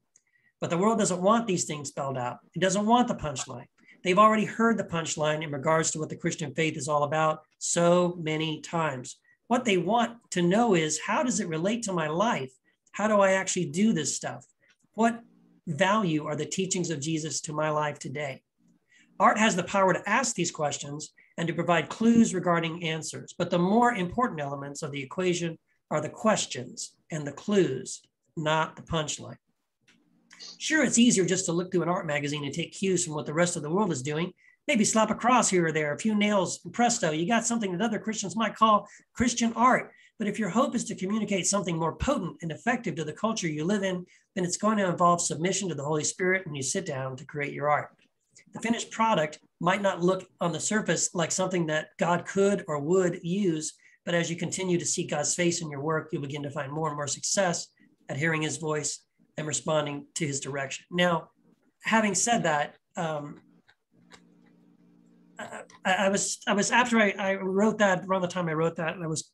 But the world doesn't want these things spelled out. It doesn't want the punchline. They've already heard the punchline in regards to what the Christian faith is all about so many times. What they want to know is, how does it relate to my life? How do I actually do this stuff? What value are the teachings of Jesus to my life today? Art has the power to ask these questions and to provide clues regarding answers. But the more important elements of the equation are the questions and the clues, not the punchline. Sure, it's easier just to look through an art magazine and take cues from what the rest of the world is doing. Maybe slap a cross here or there, a few nails, and presto, you got something that other Christians might call Christian art. But if your hope is to communicate something more potent and effective to the culture you live in, then it's going to involve submission to the Holy Spirit when you sit down to create your art. The finished product might not look on the surface like something that God could or would use, but as you continue to see God's face in your work, you'll begin to find more and more success at hearing his voice and responding to his direction. Now, having said that, I was after I wrote that, around the time I wrote that, and I was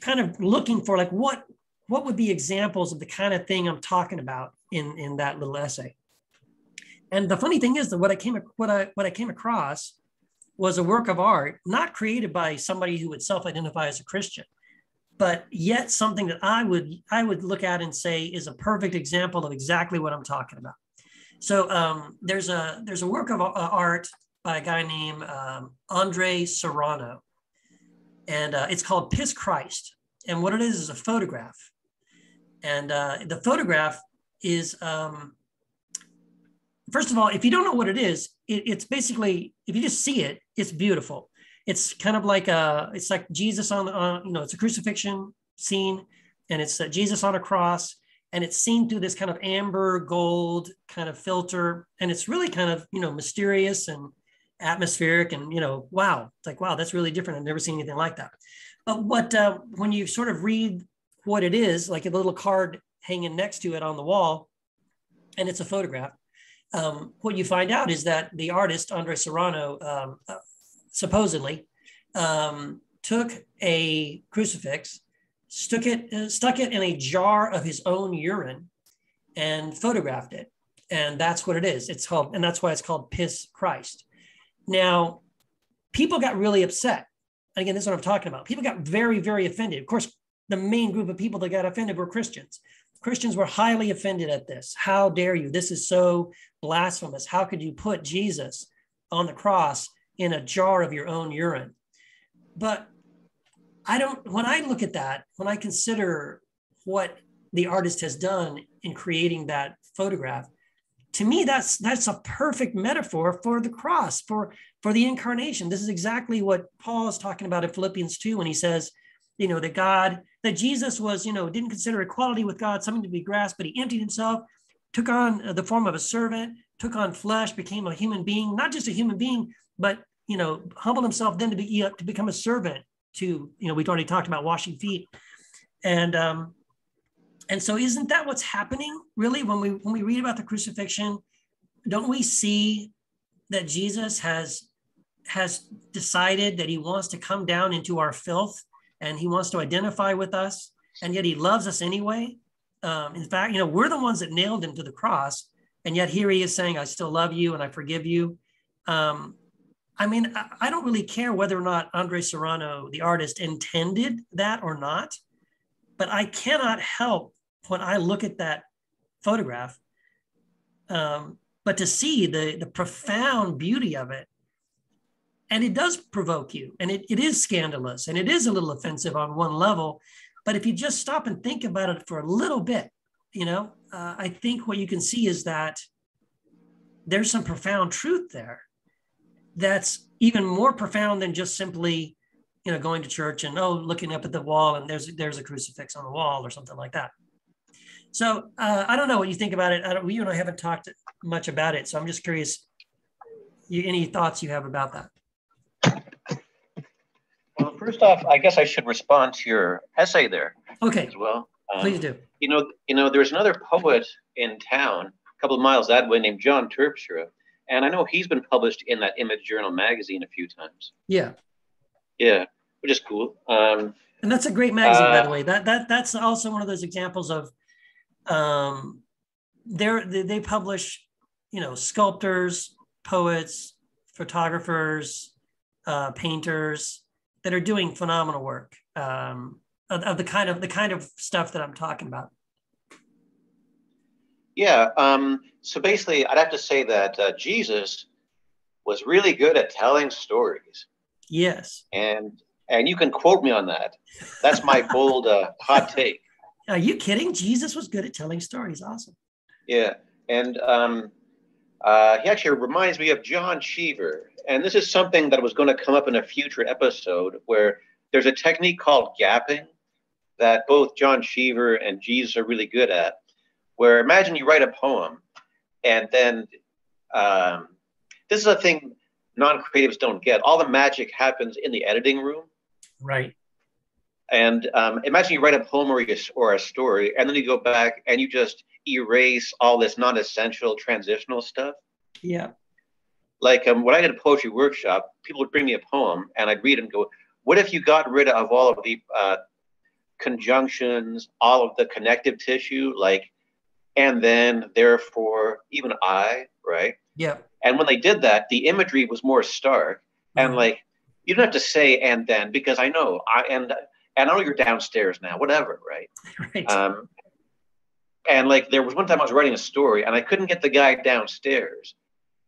kind of looking for like what would be examples of the kind of thing I'm talking about in that little essay. And the funny thing is that what I came across was a work of art not created by somebody who would self-identify as a Christian, but yet something that I would look at and say is a perfect example of exactly what I'm talking about. So there's a work of art by a guy named Andres Serrano, and it's called Piss Christ. And what it is a photograph, and the photograph is. First of all, if you don't know what it is, it's basically, if you just see it, it's beautiful. It's kind of like it's like Jesus on it's a crucifixion scene, and it's Jesus on a cross, and it's seen through this kind of amber gold kind of filter, and it's really kind of mysterious and atmospheric, and wow, it's like wow, that's really different. I've never seen anything like that. But what when you sort of read what it is, like a little card hanging next to it on the wall, and it's a photograph. What you find out is that the artist, Andres Serrano, supposedly took a crucifix, stuck it in a jar of his own urine and photographed it. And that's what it is. It's called, and that's why it's called Piss Christ. Now, people got really upset. And again, this is what I'm talking about. People got very, very offended. Of course, the main group of people that got offended were Christians. Christians were highly offended at this. How dare you? This is so blasphemous. How could you put Jesus on the cross in a jar of your own urine? But when I look at that, when I consider what the artist has done in creating that photograph, to me, that's a perfect metaphor for the cross, for the incarnation. This is exactly what Paul is talking about in Philippians 2 when he says, that Jesus was, didn't consider equality with God something to be grasped, but he emptied himself, took on the form of a servant, took on flesh, became a human being, not just a human being, but, humbled himself then to become a servant to, we've already talked about washing feet. And so isn't that what's happening really when we read about the crucifixion? Don't we see that Jesus has decided that he wants to come down into our filth? And he wants to identify with us, and yet he loves us anyway. In fact, we're the ones that nailed him to the cross, and yet here he is saying, I still love you and I forgive you. I don't really care whether or not Andres Serrano, the artist, intended that or not, but I cannot help when I look at that photograph, but to see the profound beauty of it. And it does provoke you, and it is scandalous, and it is a little offensive on one level. But if you just stop and think about it for a little bit, I think what you can see is that there's some profound truth there that's even more profound than just simply, going to church and, looking up at the wall and there's a crucifix on the wall or something like that. So I don't know what you think about it. You and I haven't talked much about it, so I'm just curious, any thoughts you have about that? Well, first off, I guess I should respond to your essay there. Okay. As well. Please do. There's another poet in town, a couple of miles that way, named John Terpshire, and I know he's been published in that Image Journal magazine a few times. Yeah. Yeah, which is cool. And that's a great magazine, by the way. That's also one of those examples of they publish, sculptors, poets, photographers, painters that are doing phenomenal work of the kind of stuff that I'm talking about. Yeah. So basically, I'd have to say that Jesus was really good at telling stories. Yes. And you can quote me on that. That's my bold hot take. Are you kidding? Jesus was good at telling stories. Awesome. Yeah. And he actually reminds me of John Cheever. And this is something that was going to come up in a future episode, where there's a technique called gapping that both John Cheever and Jesus are really good at, where imagine you write a poem, and then this is a thing non-creatives don't get. All the magic happens in the editing room. Right. And imagine you write a poem or a story, and then you go back and you just erase all this non-essential transitional stuff. Yeah. Like when I did a poetry workshop, people would bring me a poem and I'd read it and go, what if you got rid of all of the conjunctions, all of the connective tissue, like, and then, therefore, even I, right? Yeah. And when they did that, the imagery was more stark. And like, you don't have to say, and then, because I know, and I know you're downstairs now, whatever, right? Right. And like, there was one time I was writing a story and I couldn't get the guy downstairs.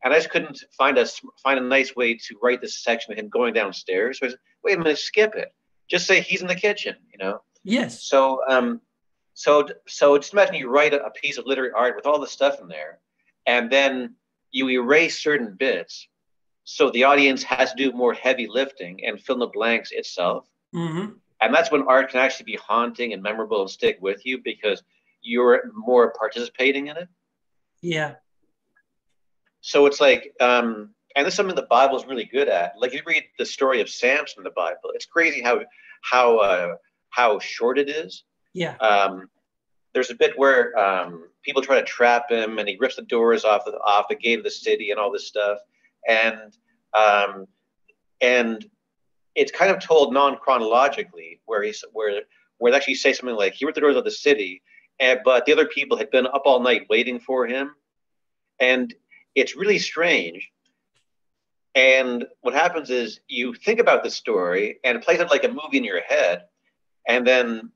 And I just couldn't find a nice way to write this section of him going downstairs. So I said, wait a minute, skip it. Just say he's in the kitchen, you know? Yes. So, so just imagine you write a piece of literary art with all the stuff in there, and then you erase certain bits. So the audience has to do more heavy lifting and fill in the blanks itself. Mm-hmm. And that's when art can actually be haunting and memorable and stick with you, because you're more participating in it. Yeah. So it's like, and this is something the Bible is really good at. Like, you read the story of Samson in the Bible, it's crazy how short it is. Yeah. There's a bit where people try to trap him, and he rips the doors off the gate of the city and all this stuff. And it's kind of told non-chronologically, where they actually say something like, he ripped the doors of the city, but the other people had been up all night waiting for him, and it's really strange. And what happens is you think about the story and it plays out like a movie in your head. And then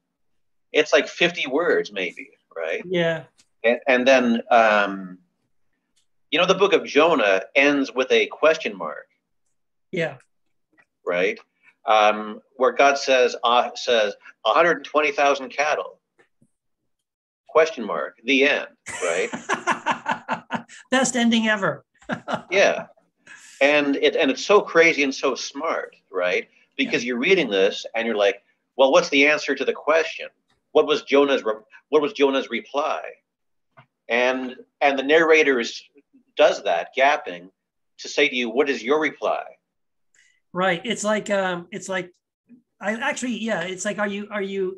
it's like 50 words maybe, right? Yeah. And then, you know, the book of Jonah ends with a question mark. Yeah. Right? Where God says 120,000 cattle, question mark, the end, right? Best ending ever. Yeah. And it's so crazy and so smart, right? Because you're reading this and you're like, well, what's the answer to the question? What was Jonah's reply? And the narrator does that gapping to say to you, what is your reply? Right. It's like are you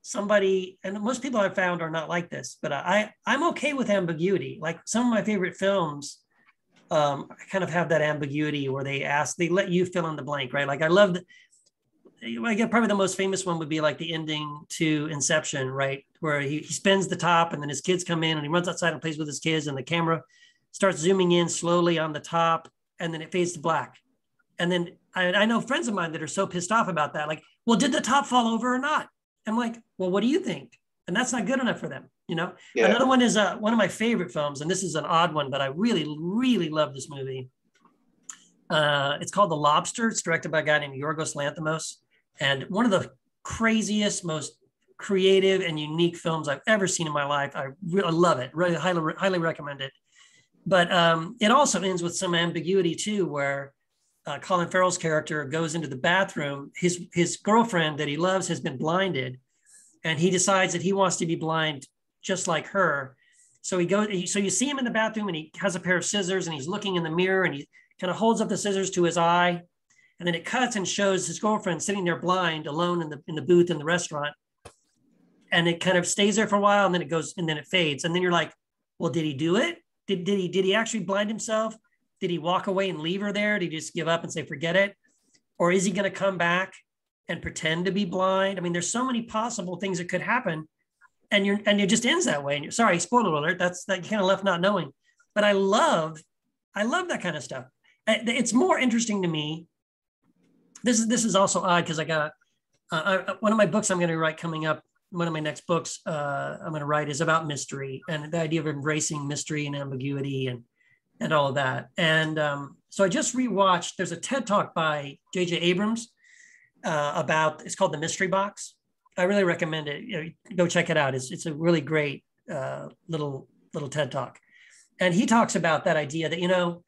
somebody, and most people I've found are not like this, but I'm okay with ambiguity. Like, some of my favorite films kind of have that ambiguity where they let you fill in the blank, right? Like, probably the most famous one would be like the ending to Inception, right? Where he spins the top and then his kids come in and he runs outside and plays with his kids, and the camera starts zooming in slowly on the top and then it fades to black. And then I know friends of mine that are so pissed off about that. Like, well, did the top fall over or not? I'm like, well, what do you think? And that's not good enough for them, you know? Yeah. Another one is one of my favorite films, and this is an odd one, but I really, really love this movie. It's called The Lobster. It's directed by a guy named Yorgos Lanthimos. And one of the craziest, most creative and unique films I've ever seen in my life. I really love it. Really highly recommend it. But it also ends with some ambiguity too, where Colin Farrell's character goes into the bathroom. His girlfriend that he loves has been blinded, and he decides that he wants to be blind just like her. So he goes. So you see him in the bathroom, and he has a pair of scissors, and he's looking in the mirror, and he kind of holds up the scissors to his eye. And then it cuts and shows his girlfriend sitting there blind, alone in the booth in the restaurant. And it kind of stays there for a while, and then it goes, and then it fades. And then you're like, well, did he do it? Did he actually blind himself? Did he walk away and leave her there? Did he just give up and say, forget it? Or is he going to come back and pretend to be blind? I mean, there's so many possible things that could happen, and it just ends that way. And sorry, spoiler alert, that's that kind of left not knowing. But I love I love that kind of stuff. It's more interesting to me. This is also odd because I got one of my books I'm going to write coming up. One of my next books I'm going to write is about mystery and the idea of embracing mystery and ambiguity and all of that. And so I just rewatched. There's a TED talk by J.J. Abrams about. It's called The Mystery Box. I really recommend it. You know, go check it out. It's a really great little TED talk, and he talks about that idea that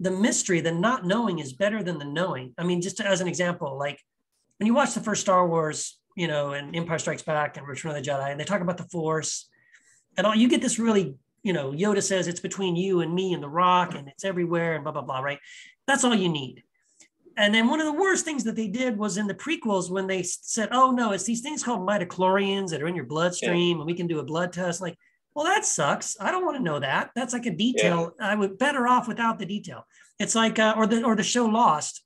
the mystery, the not knowing, is better than the knowing. I mean, just as an example, like when you watch the first Star Wars, and Empire Strikes Back and Return of the Jedi, and they talk about the Force, and all you get this really, Yoda says it's between you and me and the rock, and it's everywhere, and blah blah blah, right? That's all you need. And then one of the worst things that they did was in the prequels when they said, oh no, it's these things called mitochlorians that are in your bloodstream, and we can do a blood test. Like, well, that sucks. I don't want to know that. That's like a detail. Yeah. I would better off without the detail. It's like, or the show Lost.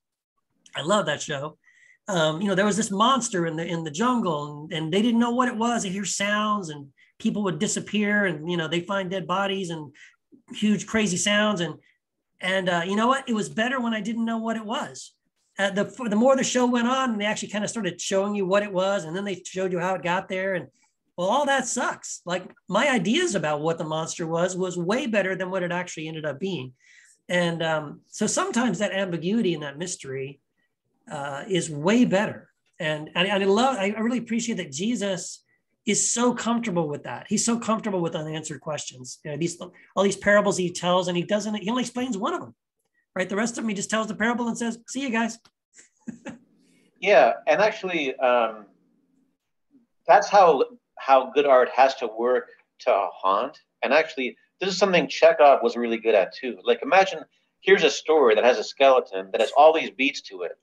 I love that show. There was this monster in the jungle, and they didn't know what it was. They hear sounds, and people would disappear, and they find dead bodies and huge crazy sounds, and you know what? It was better when I didn't know what it was. The more the show went on, and they actually kind of started showing you what it was, and then they showed you how it got there, and well, all that sucks. Like my ideas about what the monster was way better than what it actually ended up being. And so sometimes that ambiguity and that mystery is way better. And I really appreciate that Jesus is so comfortable with that. He's so comfortable with unanswered questions. All these parables he tells, and he only explains one of them, right? The rest of them, he just tells the parable and says, see you guys. Yeah, and actually that's how good art has to work to haunt. And actually, this is something Chekhov was really good at too. Like imagine, here's a story that has a skeleton that has all these beats to it,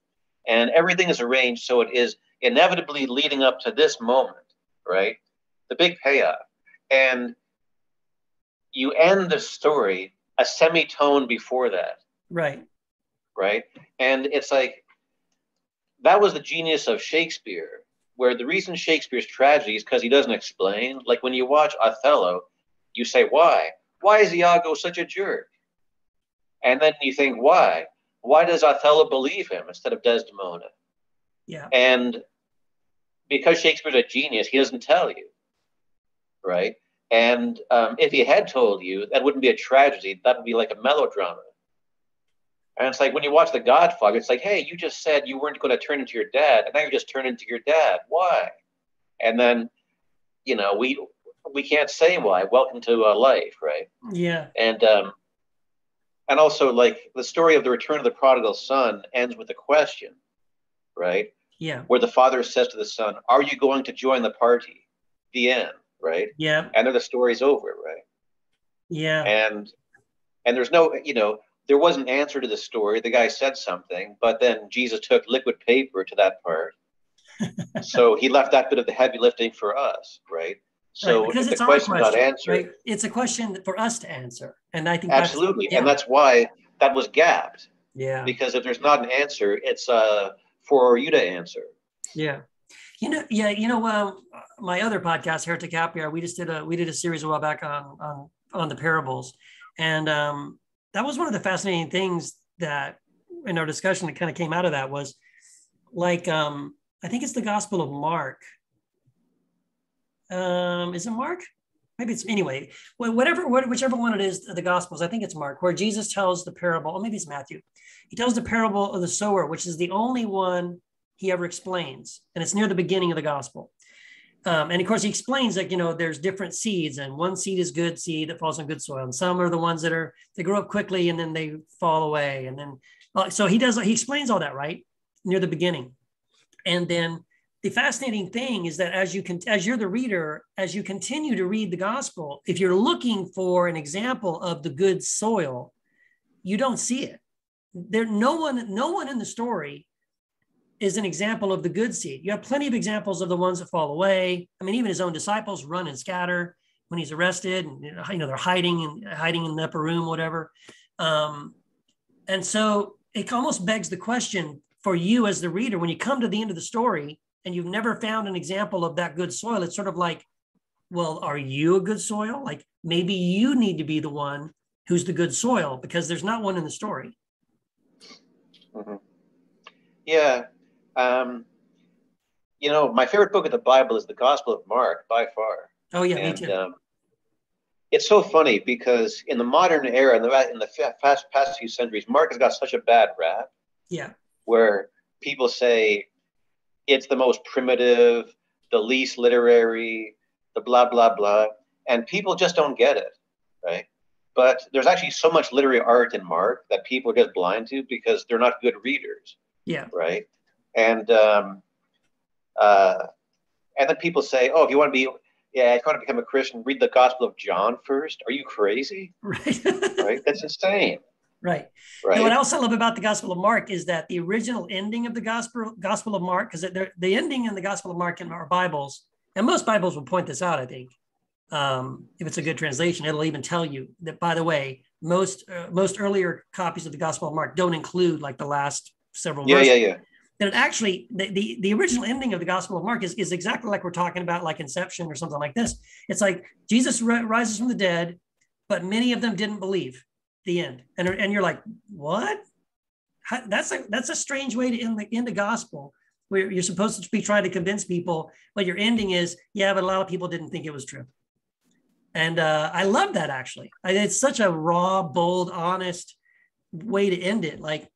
and everything is arranged so it is inevitably leading up to this moment, right? The big payoff. And you end the story a semitone before that. Right? And it's like, that was the genius of Shakespeare, where the reason Shakespeare's tragedy is because he doesn't explain. Like when you watch Othello, you say, why? Why is Iago such a jerk? And then you think, why? Why does Othello believe him instead of Desdemona? Yeah. And because Shakespeare's a genius, he doesn't tell you, right? And if he had told you, that wouldn't be a tragedy. That would be like a melodrama. And it's like when you watch The Godfather, it's like, hey, you just said you weren't going to turn into your dad, and now you just turn into your dad. Why? And then, we can't say why. Welcome to life, right? Yeah. And also, like, the story of the return of the prodigal son ends with a question, right? Yeah. Where the father says to the son, are you going to join the party? The end, right? Yeah. And then the story's over, right? Yeah. And there's no, there was an answer to the story. The guy said something, but then Jesus took liquid paper to that part. So he left that bit of the heavy lifting for us, right? So right, because it's the question got answered. Right? It's a question for us to answer. And I think absolutely. And that's why that was gapped. Yeah. Because if there's not an answer, it's for you to answer. Yeah. My other podcast, Heretic Happy Hour, we did a series a while back on the parables. And that was one of the fascinating things that in our discussion that kind of came out of that was like, I think it's the Gospel of Mark. Is it Mark? Maybe it's anyway, whichever one it is, the Gospels, I think it's Mark, where Jesus tells the parable, or maybe it's Matthew. He tells the parable of the sower, which is the only one he ever explains. And it's near the beginning of the Gospel. And of course, he explains that, there's different seeds, and one seed is good seed that falls on good soil. And some are the ones they grow up quickly and then they fall away. And then, so he explains all that, right? Near the beginning. And then the fascinating thing is that as you're the reader, as you continue to read the gospel, if you're looking for an example of the good soil, you don't see it. No one in the story is an example of the good seed. You have plenty of examples of the ones that fall away. I mean, even his own disciples run and scatter when he's arrested, and they're hiding in the upper room, whatever. And so it almost begs the question for you as the reader, when you come to the end of the story and you've never found an example of that good soil, it's sort of like, well, are you a good soil? Like, maybe you need to be the one who's the good soil, because there's not one in the story. Mm-hmm. Yeah. You know, my favorite book of the Bible is the Gospel of Mark by far. Oh, yeah, and, me too. It's so funny because in the modern era, in the past few centuries, Mark has got such a bad rap. Yeah. Where people say it's the most primitive, the least literary, the blah, blah, blah. And people just don't get it, right? But there's actually so much literary art in Mark that people are just blind to because they're not good readers. Yeah. Right. And then people say, oh, if you want to be, yeah, if you want to become a Christian, read the Gospel of John first. Are you crazy? Right. Right. That's insane. Right. Right. And what else I love about the Gospel of Mark is that the original ending of the Gospel of Mark, because the ending in the Gospel of Mark in our Bibles, and most Bibles will point this out, I think. If it's a good translation, it'll even tell you that, by the way, most earlier copies of the Gospel of Mark don't include like the last several verses. Yeah. That it actually, the original ending of the Gospel of Mark is exactly like we're talking about, like Inception or something like this. It's like Jesus rises from the dead, but many of them didn't believe. The end. And you're like, what? How, that's a strange way to end the gospel, where you're supposed to be trying to convince people, but your ending is, yeah, but a lot of people didn't think it was true. And I love that, actually. It's such a raw, bold, honest way to end it. Like,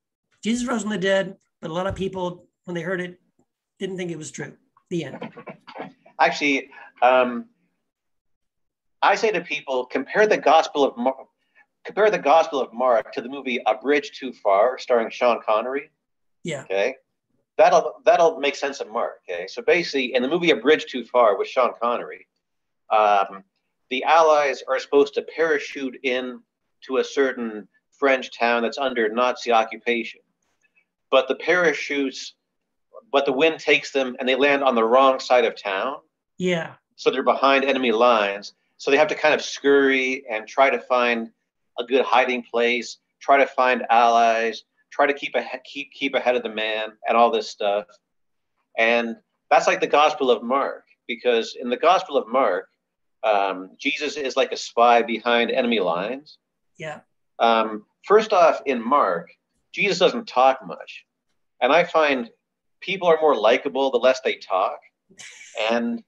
Jesus rose from the dead, but a lot of people, when they heard it, didn't think it was true. The end. Actually, I say to people, compare the Gospel of Mark to the movie A Bridge Too Far, starring Sean Connery. Yeah. Okay. That'll make sense of Mark. Okay. So basically, in the movie A Bridge Too Far with Sean Connery, the Allies are supposed to parachute in to a certain French town that's under Nazi occupation, but the wind takes them and they land on the wrong side of town. Yeah. So they're behind enemy lines. So they have to kind of scurry and try to find a good hiding place, try to find allies, try to keep ahead of the man, and all this stuff. And that's like the Gospel of Mark, because in the Gospel of Mark, Jesus is like a spy behind enemy lines. Yeah. First off, in Mark, Jesus doesn't talk much, and I find people are more likable the less they talk. And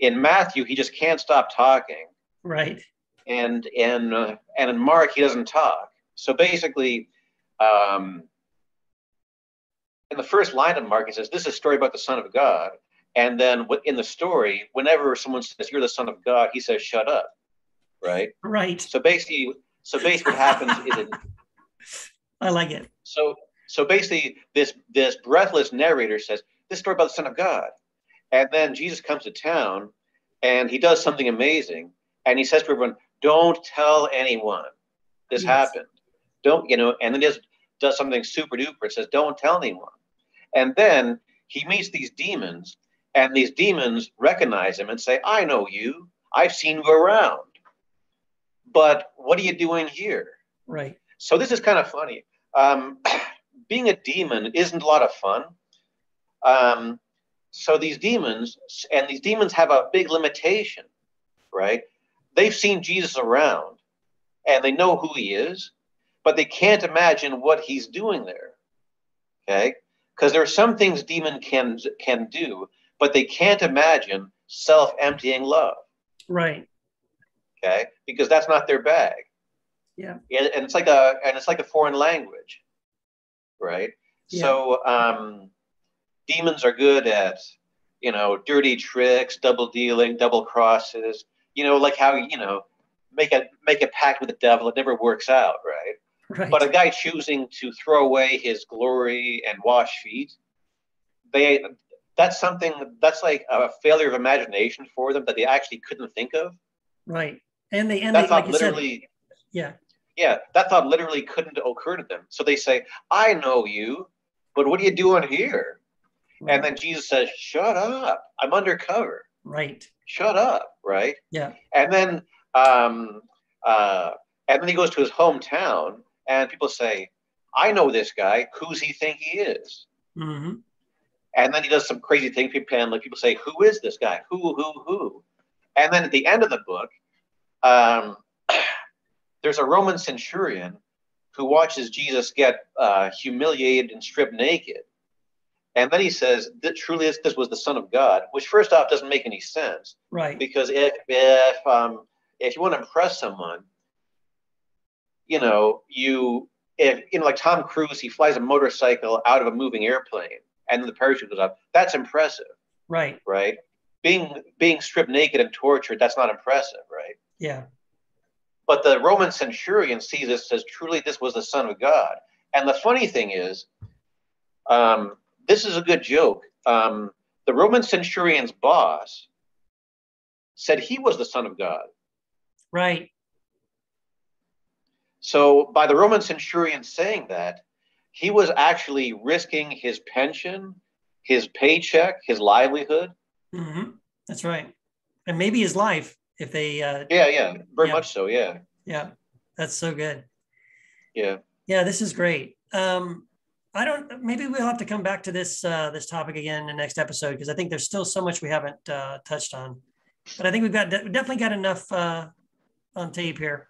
in Matthew, he just can't stop talking. Right. And in Mark, he doesn't talk. So basically, in the first line of Mark, it says, this is a story about the Son of God. And then in the story, whenever someone says, you're the Son of God, he says, shut up, right? Right. So basically what happens is I like it. So basically, this breathless narrator says, this story about the Son of God. And then Jesus comes to town, and he does something amazing. And he says to everyone, don't tell anyone this happened. Don't, and then he does something super duper. It says, don't tell anyone. And then he meets these demons, and these demons recognize him and say, I know you. I've seen you around. But what are you doing here? Right. So this is kind of funny. Being a demon isn't a lot of fun. So these demons have a big limitation, right? They've seen Jesus around, and they know who he is, but they can't imagine what he's doing there, okay? Because there are some things demon can do, but they can't imagine self-emptying love. Right. Okay? Because that's not their bag. Yeah. And it's like a foreign language, right? Yeah. So demons are good at, dirty tricks, double dealing, double crosses. Like how, make a pact with the devil, it never works out, right? Right. But a guy choosing to throw away his glory and wash feet, that's something that's like a failure of imagination for them that they actually couldn't think of. Right. And that thought literally couldn't occur to them. So they say, I know you, but what are you doing here? Right. And then Jesus says, shut up, I'm undercover. Right. Shut up, right? Yeah. And then he goes to his hometown, and people say, I know this guy. Who's he think he is? Mm-hmm. And then he does some crazy thing. People say, who is this guy? Who? And then at the end of the book, There's a Roman centurion who watches Jesus get humiliated and stripped naked. And then he says, truly this was the Son of God, which first off doesn't make any sense. Right. Because if you want to impress someone, you know, like Tom Cruise, he flies a motorcycle out of a moving airplane and the parachute goes up. That's impressive. Right. Right. Being stripped naked and tortured, that's not impressive, right? Yeah. But the Roman centurion sees this, says, truly this was the Son of God. And the funny thing is, this is a good joke. The Roman centurion's boss said he was the Son of God. Right. So by the Roman centurion saying that, he was actually risking his pension, his paycheck, his livelihood. Mm-hmm. That's right. And maybe his life, if they... Very much so. Yeah. Yeah. That's so good. Yeah. Yeah. This is great. Maybe we'll have to come back to this, this topic again in the next episode, because I think there's still so much we haven't touched on, but I think we've got definitely got enough on tape here.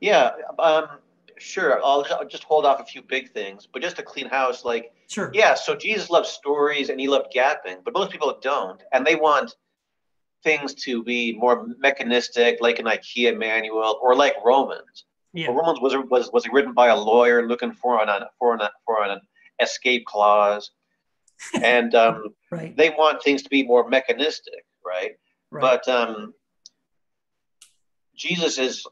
Yeah. Sure. I'll just hold off a few big things, but just to clean house, like, sure. Yeah. So Jesus loves stories and he loved gapping, but most people don't. And they want things to be more mechanistic, like an IKEA manual or like Romans. Yeah. Well, Romans was written by a lawyer looking for an escape clause. And right. They want things to be more mechanistic. Right. But Jesus is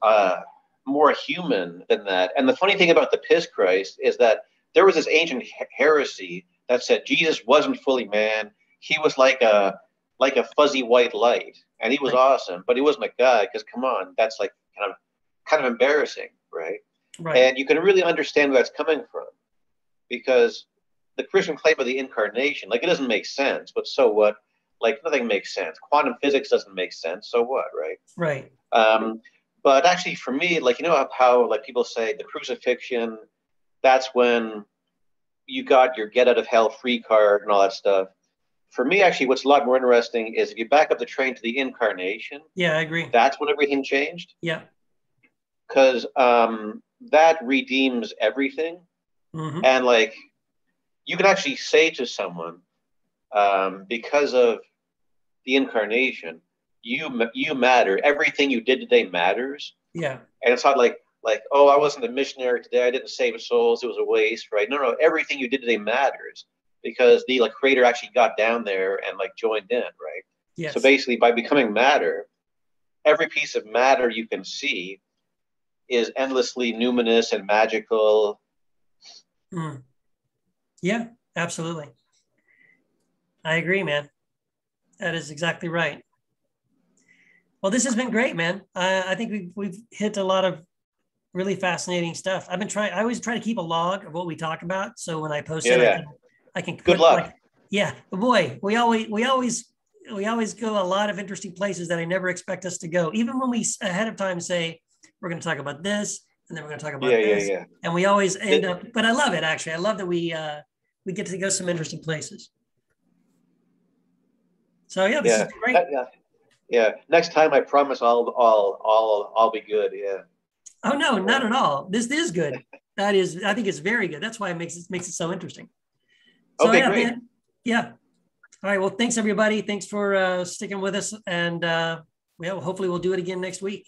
more human than that. And the funny thing about the Piss Christ is that there was this ancient heresy that said Jesus wasn't fully man. He was like a fuzzy white light, and he was awesome, but he wasn't a god, because come on, that's like kind of embarrassing, right? And you can really understand where that's coming from, because the Christian claim of the incarnation, like, it doesn't make sense, but so what? Like, nothing makes sense. Quantum physics doesn't make sense, so what, right? But actually, for me, like, you know how, like, people say the crucifixion, that's when you got your get out of hell free card and all that stuff. For me, actually, what's a lot more interesting is if you back up the train to the incarnation. Yeah, I agree. That's when everything changed. Yeah. Because that redeems everything. Mm-hmm. And, like, you can actually say to someone, because of the incarnation, you matter. Everything you did today matters. Yeah. And it's not like, oh, I wasn't a missionary today. I didn't save souls. It was a waste, right? No. Everything you did today matters, because the creator actually got down there and joined in, right? Yes. So basically, by becoming matter, every piece of matter you can see is endlessly numinous and magical. Mm. Yeah, absolutely. I agree, man. That is exactly right. Well, this has been great, man. I think we've hit a lot of really fascinating stuff. I always try to keep a log of what we talk about, so when I post it, I can. Good luck. Boy, we always go a lot of interesting places that I never expect us to go. Even when we ahead of time say we're going to talk about this, and then we're going to talk about this, and we always end up. But I love it. Actually, I love that we get to go some interesting places. So this is great. Yeah. Next time, I promise I'll be good. Yeah. Oh no, not at all. This is good. That is, I think it's very good. That's why it makes it so interesting. So, okay, great. Man, all right. Well, thanks everybody. Thanks for sticking with us, and hopefully we'll do it again next week.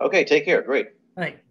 Okay. Take care. Great. All right.